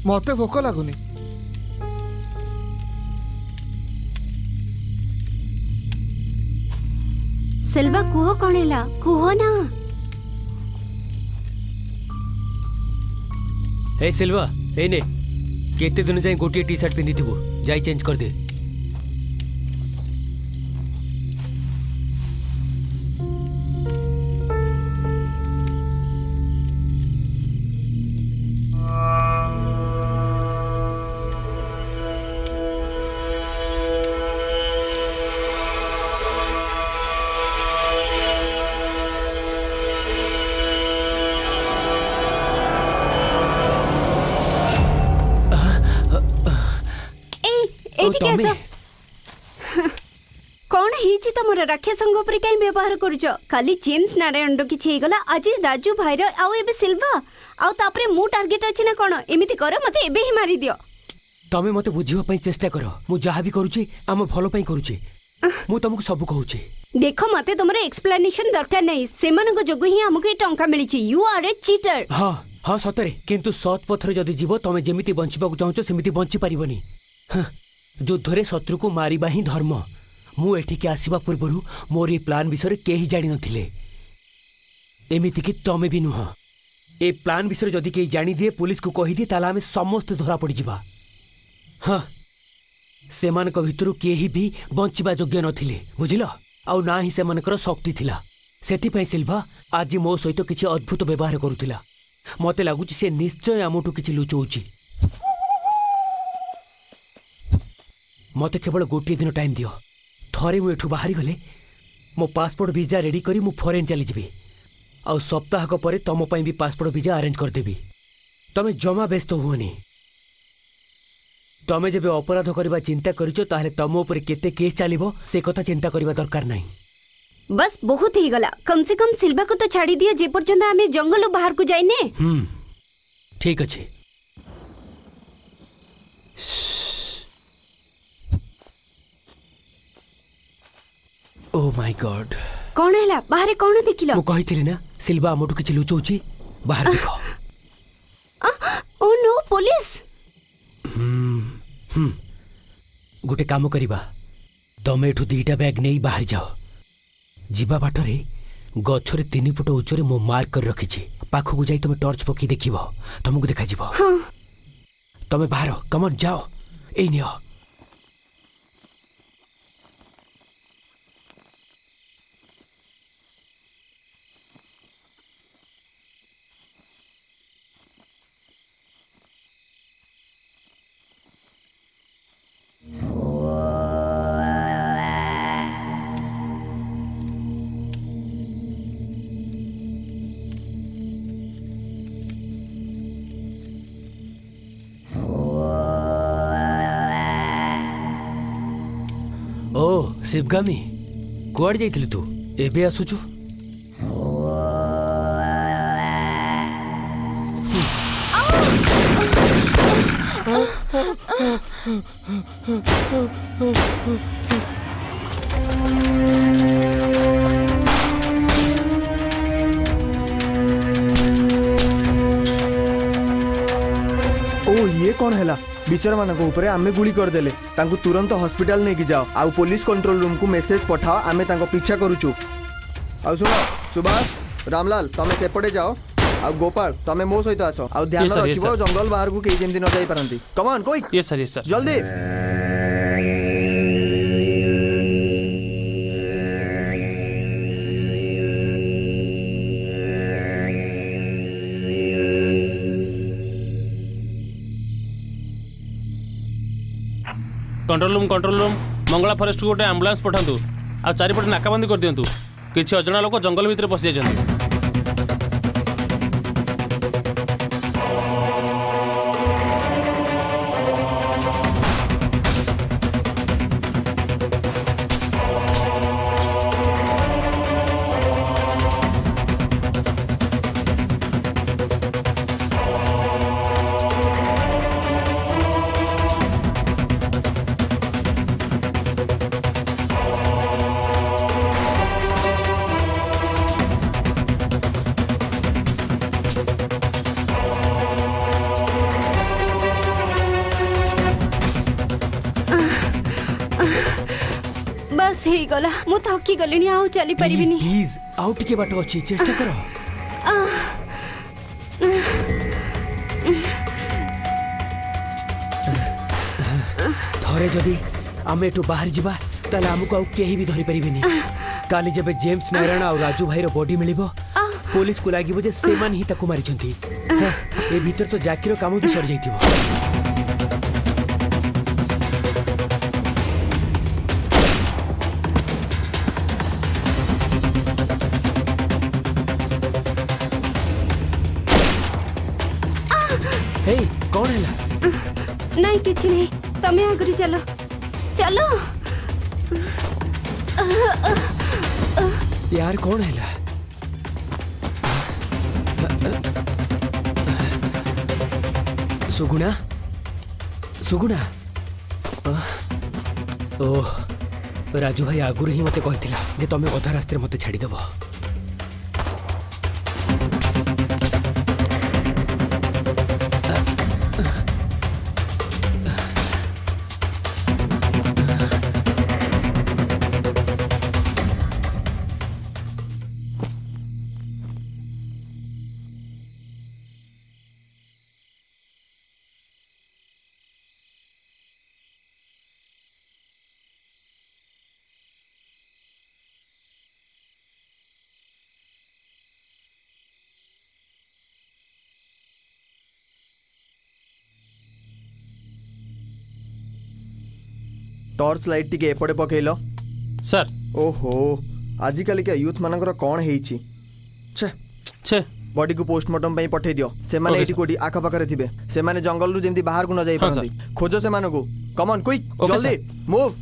मते भोक लगुनी। सेल्वा कुहो कौन है? कुहो ना। हे सेल्वा, ए ने केते दिन जाए गोटे टी शर्ट पिंधि थिबो, जाई चेंज कर दे। कौन है तुम राख्या संघ पर कहीं व्यवहार करुच? खाली जेम्स नारायण किसी गला, आज राजू भाईर आउ सिल्वा आउे मु टार्गेट अच्छी ना कौन? एमती कर मत एबे ही मारी दियो। तमें मत बुझे चेष्टा कर, मुझे भी करुचे आम भल करुचे। तुमको सब कहूँ देख, मत तुम एक्सप्लेनेशन दरकार नहीं। से जो ही आमको टाँचा मिली। You are a cheater. हाँ हाँ सतरे, कितु सत् पथर जदि जीव तुम जमी बचाक चाहो सेमती बची पारनि। युद्धरे शत्रु को मारिबा ही धर्म। मु एठिके आसीबा पूर्वरु मोर ए प्लान विषय केही जानि नथिले, एमिति कि तमे भी नुह। ए प्लान विषय जदि केही जानि दिए, पुलिस को कहि दिए, ताला आमे समस्त धरा पड़ जिबा। हाँ सेमान को भितरु केही भी बंचिबा योग्य नथिले, बुझिलो? आउ ना ही सेमानकर शक्ति थिला। सेति पय सिल्वा आज मो सहित किछि अद्भुत व्यवहार करूथिला। मते लागुछि से निश्चय आमटु किछि लुचौछि। मत केवल गोटे दिन टाइम दियो। थे मुझु बाहरी गले मो पासपोर्ट भिजा रेडी करी मु फॉरेन चली जी। आ सप्ताहक पर तुमपाई भी पासपोर्ट भिजा अरेंज करदेवी। तुम्हें जमा व्यस्त होनी। तुम्हें जब अपराध करने चिंता करम उपर केते केस चलो से कथा चिंता करने दरकार ना। बस बहुत ही गला। कम से कम सिल्वा को तो छाड़ी दिया जेपर्यंत आमे जंगल बाहर को जाइने। ठीक अच्छे। Oh my God. कौन है ला? बाहरे कौन देखिल? मु कही थिली ना सिल्वा आमठू किछ लुचौची। बाहर देखो। Oh no police. गोटे काम करिबा। तमे एठू दीटा बैग नेई बाहर जाओ। जीवा बाटरे गछरे 3 फुट उच्चरे मो मार्क कर रखी। पाखकू जाई तुम टॉर्च पकई देखिबो। तुमको देखा जीवो। हां तुम बाहर कम ऑन जाओ। ए नियो शिवगामी कुआड़ जाइथिलु तू एबे आसुचु। ओ ये कौन हैला? बिचर मान ऊपर आमे गुली कर देले। तांकु तुरंत हॉस्पिटल नहीं जाओ। आ पुलिस कंट्रोल रूम को मेसेज पठाओ। आमे तांको पीछा करूचु। आ सुनो सुभाष रामलाल तमे सेपटे जाओ। आ गोपाल तमे मो सहित आसो। आ ध्यान रखिबो जंगल बाहर को के जेंदी न जाई परंती। Come on quick. Yes sir जल्दी। कंट्रोल रूम मंगला फॉरेस्ट को गोटे एम्बुलेंस पठातु। आ चारिपटे नाकाबंदी कर दियंतु। किछि अजणा लोक जंगल भीतर पसि जायछन। मु थकी गलिनी। आउ चली परिबिनी। प्लीज आउ टिके बाट अछि चेष्टा करो। थरे जदी आमे एटू बाहर जिबा तले हमकु आउ केही भी धरि परिबिनी। काली जबे जेम्स नारायण और राजू भाई रो बॉडी मिलिबो पुलिस को लागिबो जे सेमान ही ताकू मारि छथि। ए भीतर तो जाकिरो काम भी सर जाइतिबो। नहीं तमें आगरी चलो चलो। यार कौन है ला? सुगुणा सुगुणा। ओह राजू भाई आगुरी ही मते कहतिला जे तमें अधा रास्ते मते छाड़ी देबो। टॉर्च लाइट टिके एपटे पकेल सर। ओहो आजिकल के यूथ मान कौन है बॉडी को पोस्टमार्टम पठे दियो से माने कोडी आखा पाखरे थिबे से माने जंगल रु जेंती बाहर को न जाई पांदी खोजो से माने को कम ऑन क्विक जल्दी मूव।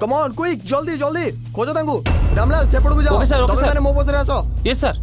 कम ऑन क्विक जल्दी जल्दी खोजो तांगु रामलाल सेपड़ को जाओ। ओके सर मो पदरे आसो। Yes sir.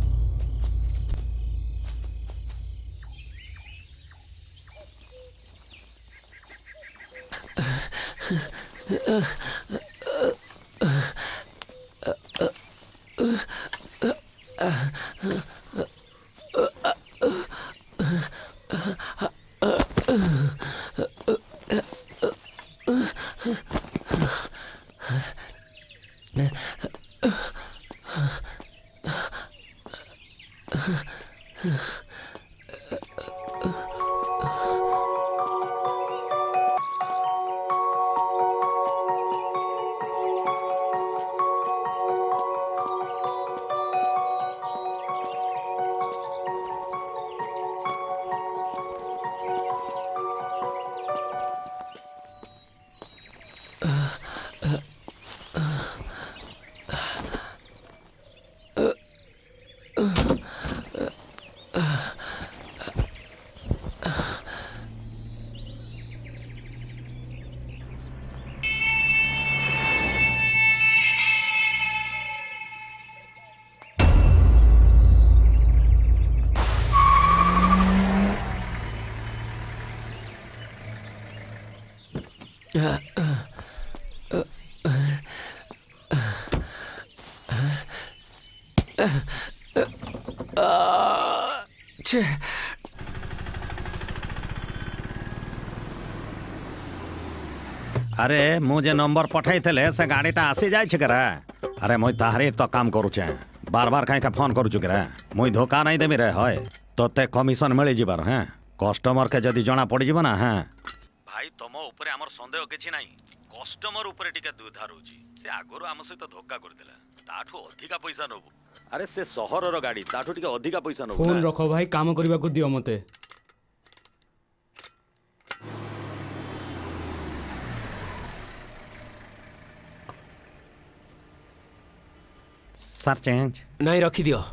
अरे मुझे नंबर पठाई थे से गाड़ी टा आसी जाए करा। अरे मुई ताहरी तो काम करूचे बार बार कहीं का फोन करूचु करा मुई धोखा नहीं देमी रे हय तोते कमीशन मिली जीवार हैं कस्टमर के जदि जना पड़ जीव ना हैं भाई तुम ऊपर आमर संदेह किछि नाही कस्टमर ऊपर टिके दुधा रोजी से आगरो आम सहित धोखा करदिला ताठो अधिका पैसा नबो। अरे से शहर रो गाड़ी ताठो टिके अधिका पैसा नबो। फोन रखो भाई काम करबा को दियो मते। सर चेंज नहीं रखी दियो।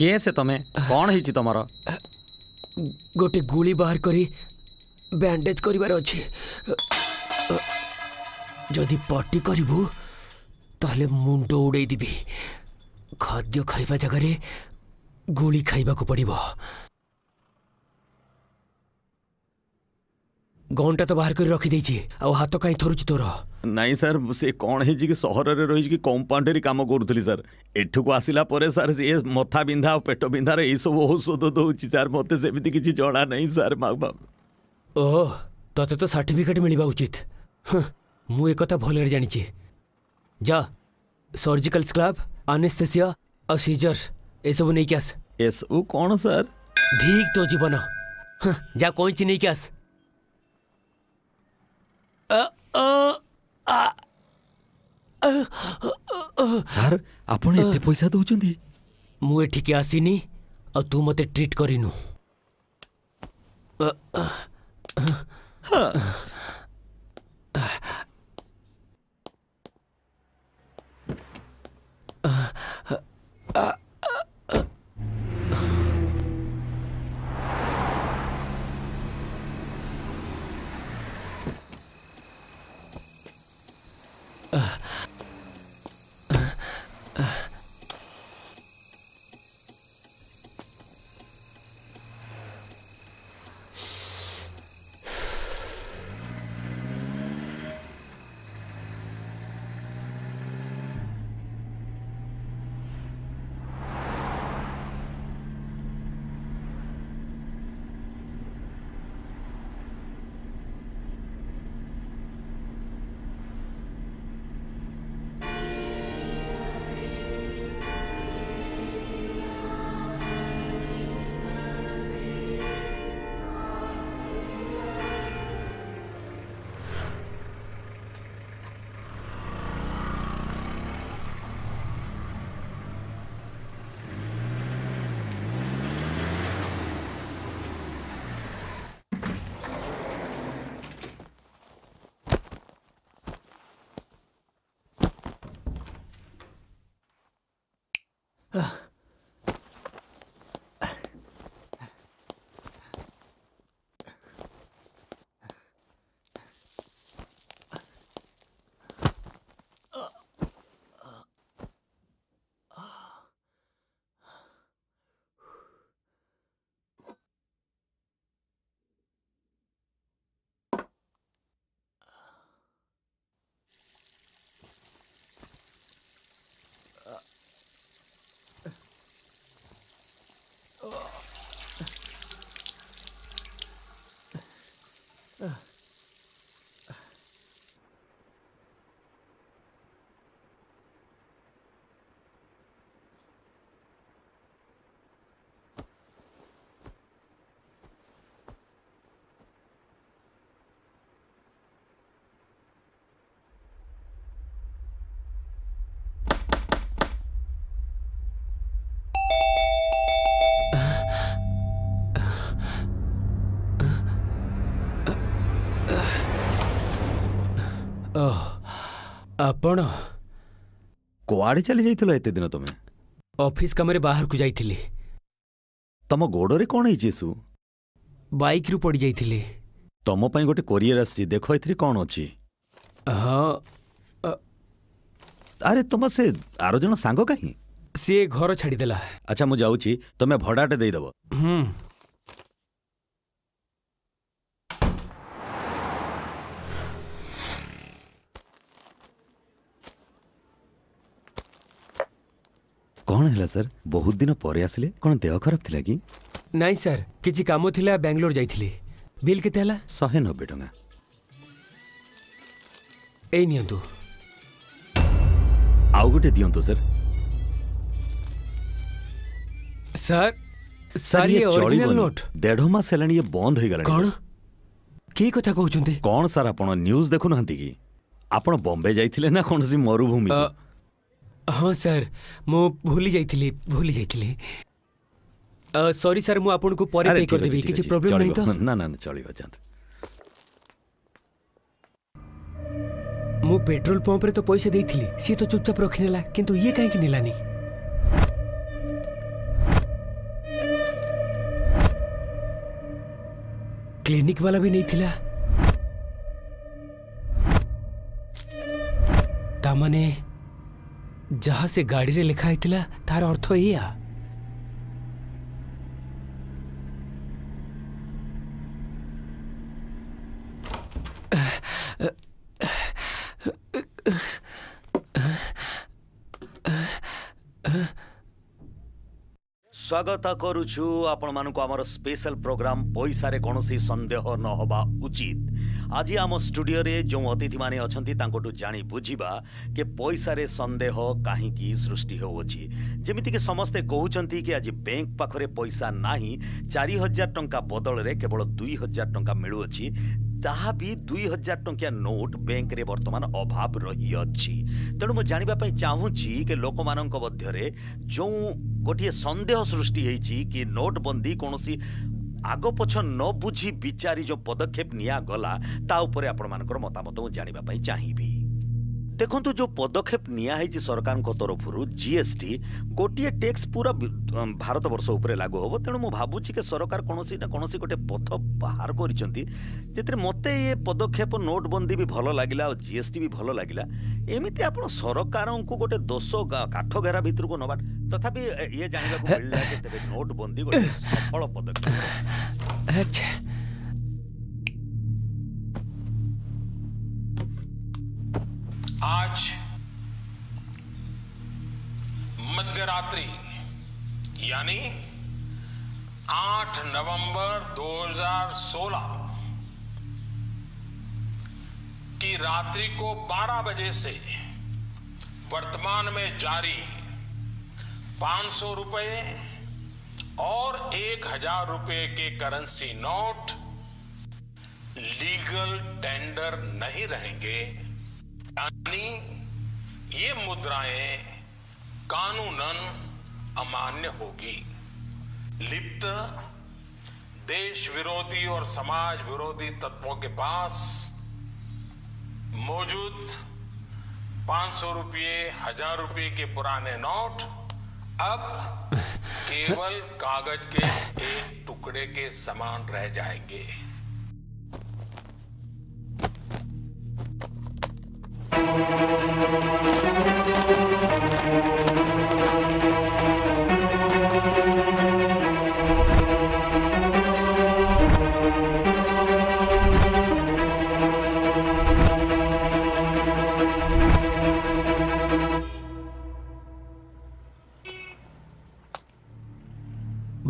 किए से तमें कौन है तुम गोटे गुली बाहर करी बैंडेज करिवार अछि जदि पट्टी करू ताले मुंड उड़े देबी खाद्य खाइबा जगह रे गोली खाइबा को पड़िबो। घंटा तो बाहर कर रखी देछि आ हाथ काई थरुछि तोर नहीं सर से कौन है जी कि शहर रे रही कि कंपाउंड रे काम करूथली सर एठु को आसिला परे सर से मथा बिंधा पेट बिंधा रे ई सब औषध दोछि सर मते सेमिति किछि जणा नहीं सर मां बाप। ओह तते तो सर्टिफिकेट मिलबा उचित मु एक कथा भले जानि छी जा सर्जिकल स्क्राब एनेस्थेसिया और सीजर ए सब नहीं केस एस ओ कौन सर ठीक तो जीवन जा कोई ची नहीं केस सर आपन एते पैसा दउचंदी मु एठी के आसीनी आ तू मते ट्रीट करिनु आपण कुआड़े चली जाइथिलो एते दिन तमे? ऑफिस कमरे बाहर को जाइथिली। तम गोड़ रे कोन हिचेसु? बाइक रु पड़ी जाइथिली। तम पई गोटे कोरियर आसी, देखो एथि कोन अछि। हां, अरे तुम से आरो जन सांग कहीं सी घर छाड़ी देला। अच्छा मु जाउची, तमे भड़ाटे दे देबो। कौन है सर? बहुत दिन पर आसिले, कौन देह खराब थिला कि? नहीं सर, किछि काम थिला, बेंगलोर जाइथिली। बिल केते हला? 190 टका। ए नियंतु। आउ गोटे दियंतु सर। सर, सर ये ओरिजिनल नोट 1.5 मास हेलानी ये बंद होई गला। कौन के कथा कहउछन्ते? कौन सर आपण न्यूज़ देखु नहंती कि? आपण बॉम्बे जाइथिले ना कोनसी मरुभूमि? हां सर, मो भूली जाइथिली। सॉरी सर, मु आपन को परे पे कर देबी, किछि प्रॉब्लम नहीं तो? ना चलिबा जात। मु पेट्रोल पंप रे तो पैसे देइथिली, सी तो चुपचाप रखिनेला, किंतु ये काहे कि निलानी? क्लिनिक वाला भी नहीं थिला। तामाने जहां से गाड़ी रे लिखा आइथिला तार अर्थ एया। स्वागत करुछु आपण मानकु आमर स्पेशल प्रोग्राम पैसा रे कोनोसी संदेह न होबा उचित। आज आम स्टूडियो रे जो अतिथि माने अछंती तांकोटु जानी बुझीबा के पैसा रे संदेह काहे की सृष्टि होउछि। जेमिति के समस्ते कहउचंती कि आज बैंक पाखरे पैसा नाही, 4000 टंका बदल रे केवल 2000 टंका मिलुछि। ताहा भी 2000 टंकिया नोट बैंक रे वर्तमान अभाव रही अछि। तेणु मु जानिबा पई चाहूची के लोक मानक मध्य रे जो गोटे संदेह सृष्टि हेची कि नोटबंदी कोनोसी आगो पछ न बुझी विचारी जो पदक्षेप निया गला ता ऊपर आपण मानकर मतामत जानिबा पई चाहिबी। देखंतु जो पदक्षेप निया हेची सरकार को तरफरु जीएसटी गोटे टैक्स पूरा भारत वर्ष ऊपर लागू होबो। तेणु मु भाबुची के सरकार कोनोसी ना कोनोसी गोटे पथ बाहर करिसंती। जेते मते ये पदक्षेप नोटबंदी भी भलो लागिला और जीएसटी भी भलो लागिला। एमिते आपण सरकार को गोटे दोष काठ घेरा भीतर को नबा, तथापि ये जानिबा को मिलला के तबे नोटबंदी गोटे सफल पदक्षेप। अच्छा, आज मध्यरात्रि यानी 8 नवंबर 2016 की रात्रि को 12 बजे से वर्तमान में जारी 500 रुपये और 1000 रुपये के करेंसी नोट लीगल टेंडर नहीं रहेंगे। यानी ये मुद्राएं कानूनन अमान्य होगी। लिप्त देश विरोधी और समाज विरोधी तत्वों के पास मौजूद 500 रुपये 1000 रुपये के पुराने नोट अब केवल कागज के एक टुकड़े के समान रह जाएंगे।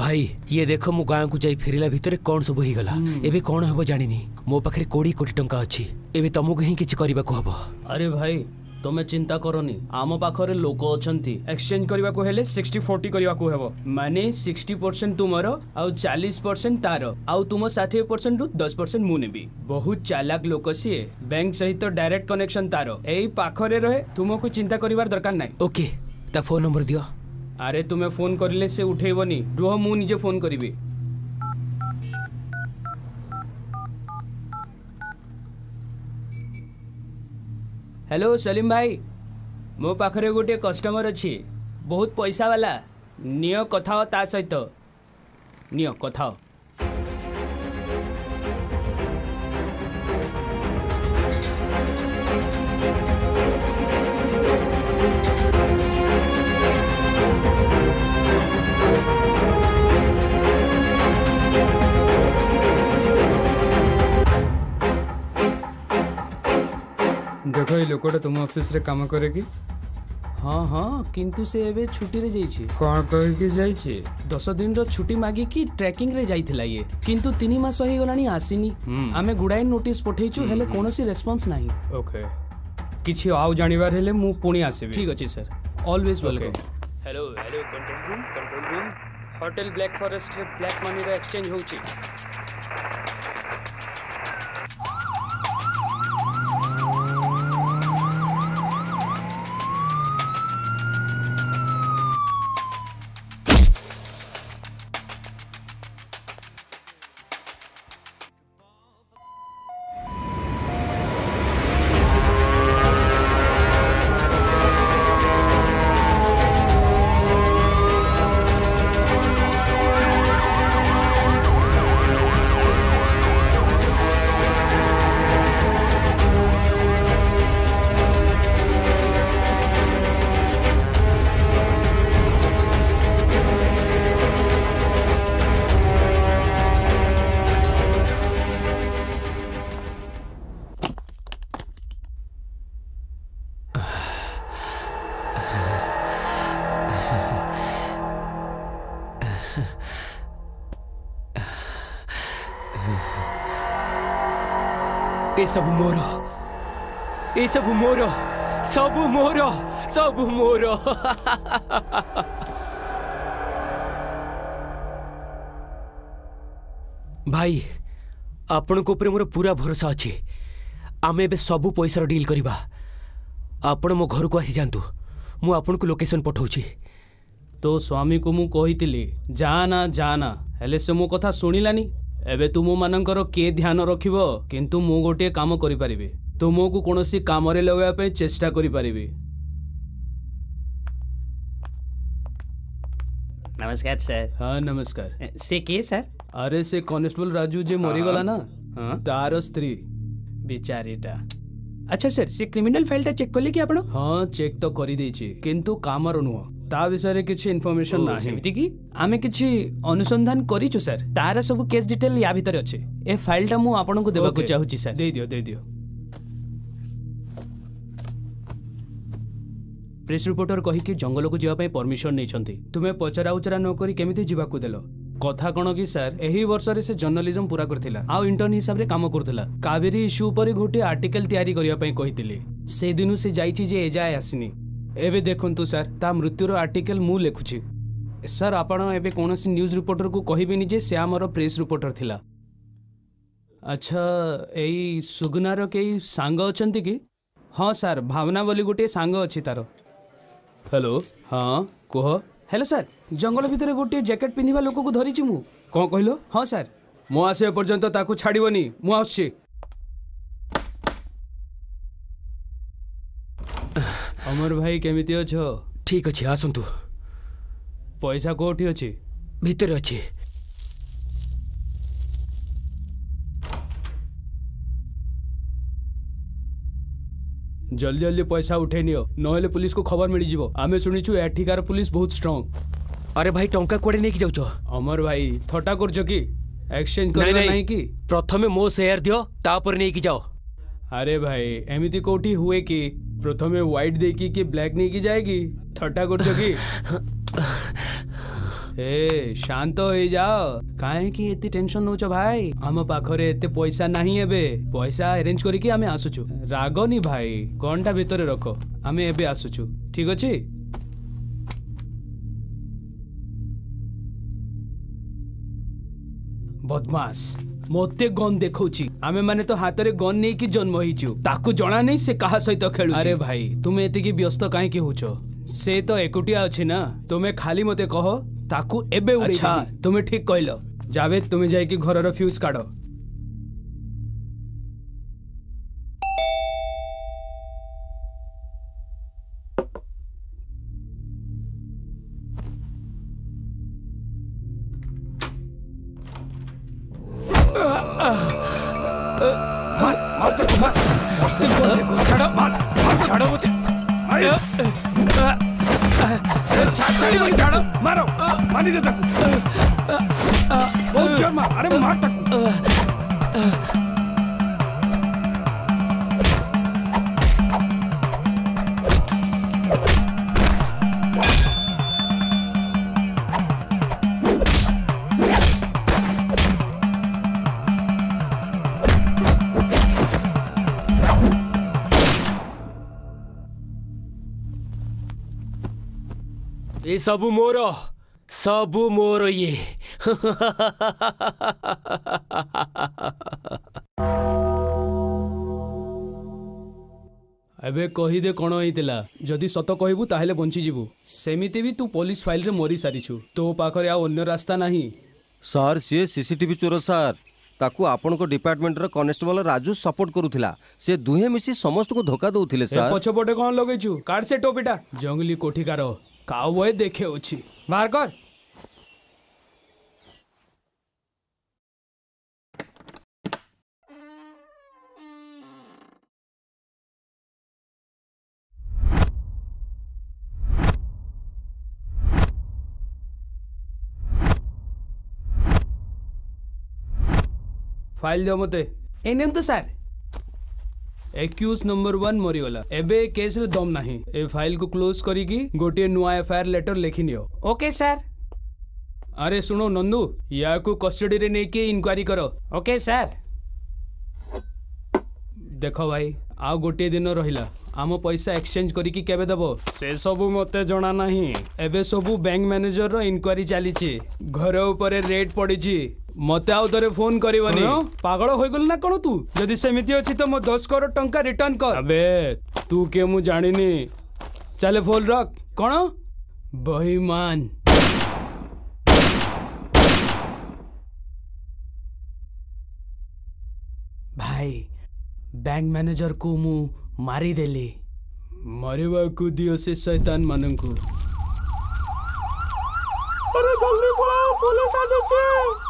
भाई ये देखो, मु गांव को जाई फेरिला भितरे कौन सब होई गला। एबे कौन हबो जानिनी। मो पाखरे कोड़ी कोटी टंका अछि। एबे तमु कहीं किछि करबा को हबो। अरे भाई तमे चिंता करोनी, आम पाखरे लोक अछंती। एक्सचेंज करबा को हेले 60-40 करबा को हबो। माने 60% तुमरो आउ 40% तारो आउ तुम 60% रु 10% मु नेबी। बहुत चालाक लोक से, बैंक सहित डायरेक्ट कनेक्शन तारो एई पाखरे रहे। तुमको चिंता करबार दरकार नाही। ओके, ता फोन नंबर दियो। अरे तुम्हें फोन करिले से उठेबनी, रुह मु निजे फोन करिबी। हेलो सलीम भाई, मो पाखरे गोटे कस्टमर अच्छी बहुत पैसा वाला, नियो कथाओ ता सहित, नियो कथाओ। देखो ये लोकटा तुम ऑफिस रे काम करे कि? हाँ हाँ, किंतु से एबे छुट्टी रे जाइछी। कौन कहि के जाइछी? 10 दिन रो छुट्टी मागी कि ट्रैकिंग रे जाइथिला ये, किंतु 3 मास होई गलानी आसीनी। आमे गुडाई नोटिस पठेइछु हेले कोनोसी रेस्पॉन्स नाही। ओके, किछि आउ जानिबार हेले मु पुणी आसेबे। ठीक अछि sir, always welcome. Hello hello, control room hotel black forest रे ब्लैक मनी रे एक्सचेंज होउची। सब मोर भाई, आपण को ऊपर मोर पूरा भरोसा अछि। आमे बे सब पैसा डील करबा। आपण मो घर को आसी जानतु, मु आपण को लोकेशन पठाउछि। तो स्वामी को मु कहितली जाना हेले से मो कथा सुनिलानी। एबे तुम मानकर के ध्यान रखिबो, किंतु मु गोटे काम करि परिबे, तुमको कौन सी काम लगे पे चेष्टा करि। नमस्कार सर। हाँ नमस्कार। से के सर? अरे से कांस्टेबल राजू जे मरीगला ना। हाँ? तार स्त्री बेचारीटा। अच्छा सर, से क्रिमिनल फाइल चेक कले कि? हाँ चेक तो करी देछि, किंतु कामर नुह, ता विषय किछि इन्फॉर्मेशन ना। सेमति कि आमे किछि अनुसंधान करिछु सर, तार सब केस डिटेल या भीतर अछि। ए फाइलटा मु आपनको देबाक चाहूछि सर। दे दियो। प्रेस रिपोर्टर कही कि जंगल को जावाई परमिशन नहीं, तुम्हें पचरा उचरा नक केमी जावाक देल। कथा कौन कि सर, यही वर्ष से जर्नलिज्म पूरा करथिला, आउ इंटर्न हिसाब रे काम करथिला। कावेरी इश्यू पर गोटे आर्टिकल तैयारी करिया पई कहितली, से दिनु से जाइछि जे एजाय आसिनी। एबे देखंतु सर, ता मृत्युर आर्टिकल मु लेखुछि सर। आपण एबे कोनोसी न्यूज रिपोर्टर को कहिबेनी जे से हमर प्रेस रिपोर्टर थिला। अच्छा, एई सुगनार केई सांग अछंती कि? हाँ सर, भावना बोली गोटे सांग अछि तारो। हेलो। हाँ कह। हेलो सर, जंगल भितर गोटे जैकेट पिंधा लोक को धरी मु। कौन कहलो? हाँ सर, मो आसे पर्यंत ताकू छाड़बनी, मु आछी। अमर भाई केमिति अछो? ठीक अछि, आसंतु। पैसा कोठी अछि? भीतर अछि। जल्दी जल्दी पैसा उठे नियो, नहले पुलिस को खबर मिल जीवो। आमे सुनिछु एठिकार पुलिस बहुत स्ट्रांग। अरे भाई, टंका कोड़े नेकी जाउछो? अमर भाई थटा करजो कि? एक्सचेंज करना नाही कि? प्रथमे मो शेयर दियो, तापर नेकी जाओ। अरे भाई एमिति कोठी हुए कि प्रथमे व्हाइट देखी कि ब्लैक नेकी जाएगी? थटा करजो कि? ए शांत हो जाओ, काहे कि एते टेंशन नउछ भाई? हम पाखरे एते पैसा नाही, एबे पैसा अरेंज करी कि आमे आसुछु। रागोनी भाई, कोनटा भीतर रखो, आमे एबे आसुछु। ठीक अछि। बदमाश, मोते गन देखौची। आमे माने तो हाथ रे गन नै कि जन्म होइछु, ताकू जणा नै से कहा सहित खेलु। अरे भाई तुमे एते की व्यस्त काहे कि होछो? से तो एकुटिया अछि ना, तुमे खाली मते कहो ताकू एबे। अच्छा, तुम्हें ठीक कहलो। जावेद, तुम्हें जाए कि घर रो फ्यूज काढो। मारो मानी दे तक बहुत जोर मार। अरे मार तक ये सबू मोरो ये अबे कही दे कौन होता जदि सत कहबू ताहले बंचीजु सेमिति भी तू पुलिस फाइल रे मरी सारीछु तो पाखरे आ अन्य रास्ता नहीं सर सी सीसीटीवी चोर सर ताकू आपण को डिपार्टमेंट रे कांस्टेबल राजू सपोर्ट करूथिला से दुहे मिसी समस्त को धोखा दउथिले सर पछपटे कोन लगैछु कार से टोपीटा जंगली कोठीकार कावे देखे उची मार कर फाइल दो मते एनम तो सर एक्यूज नंबर 1 मरीगला एबे केस रे दम नाही ए फाइल को क्लोज करी की गोटे नुआ एफआईआर लेटर लिखि नियो ओके सर। अरे सुनो नंदू या को कस्टडी रे नै के इंक्वायरी करो ओके सर। देखो भाई आ गोटे दिन रहिला आम पैसा एक्सचेंज करी की केबे देबो से सब मते जणा नाही एबे सब बैंक मैनेजर रो इंक्वायरी चली छी घर ऊपर रेट पड़ी छी मत आउ तोरे फोन करबनी पागल होय गेल ना कोन तू जदी सेमिति अछि त मो 10 करोड़ टंका रिटर्न कर अबे तू के मु जानि नी चले फोन रख कोन बेईमान भाई बैंक मैनेजर को मु मारी देली मरेवा को दियो से शैतान मानन को अरे जल्दी बोला पुलिस आ जाछे।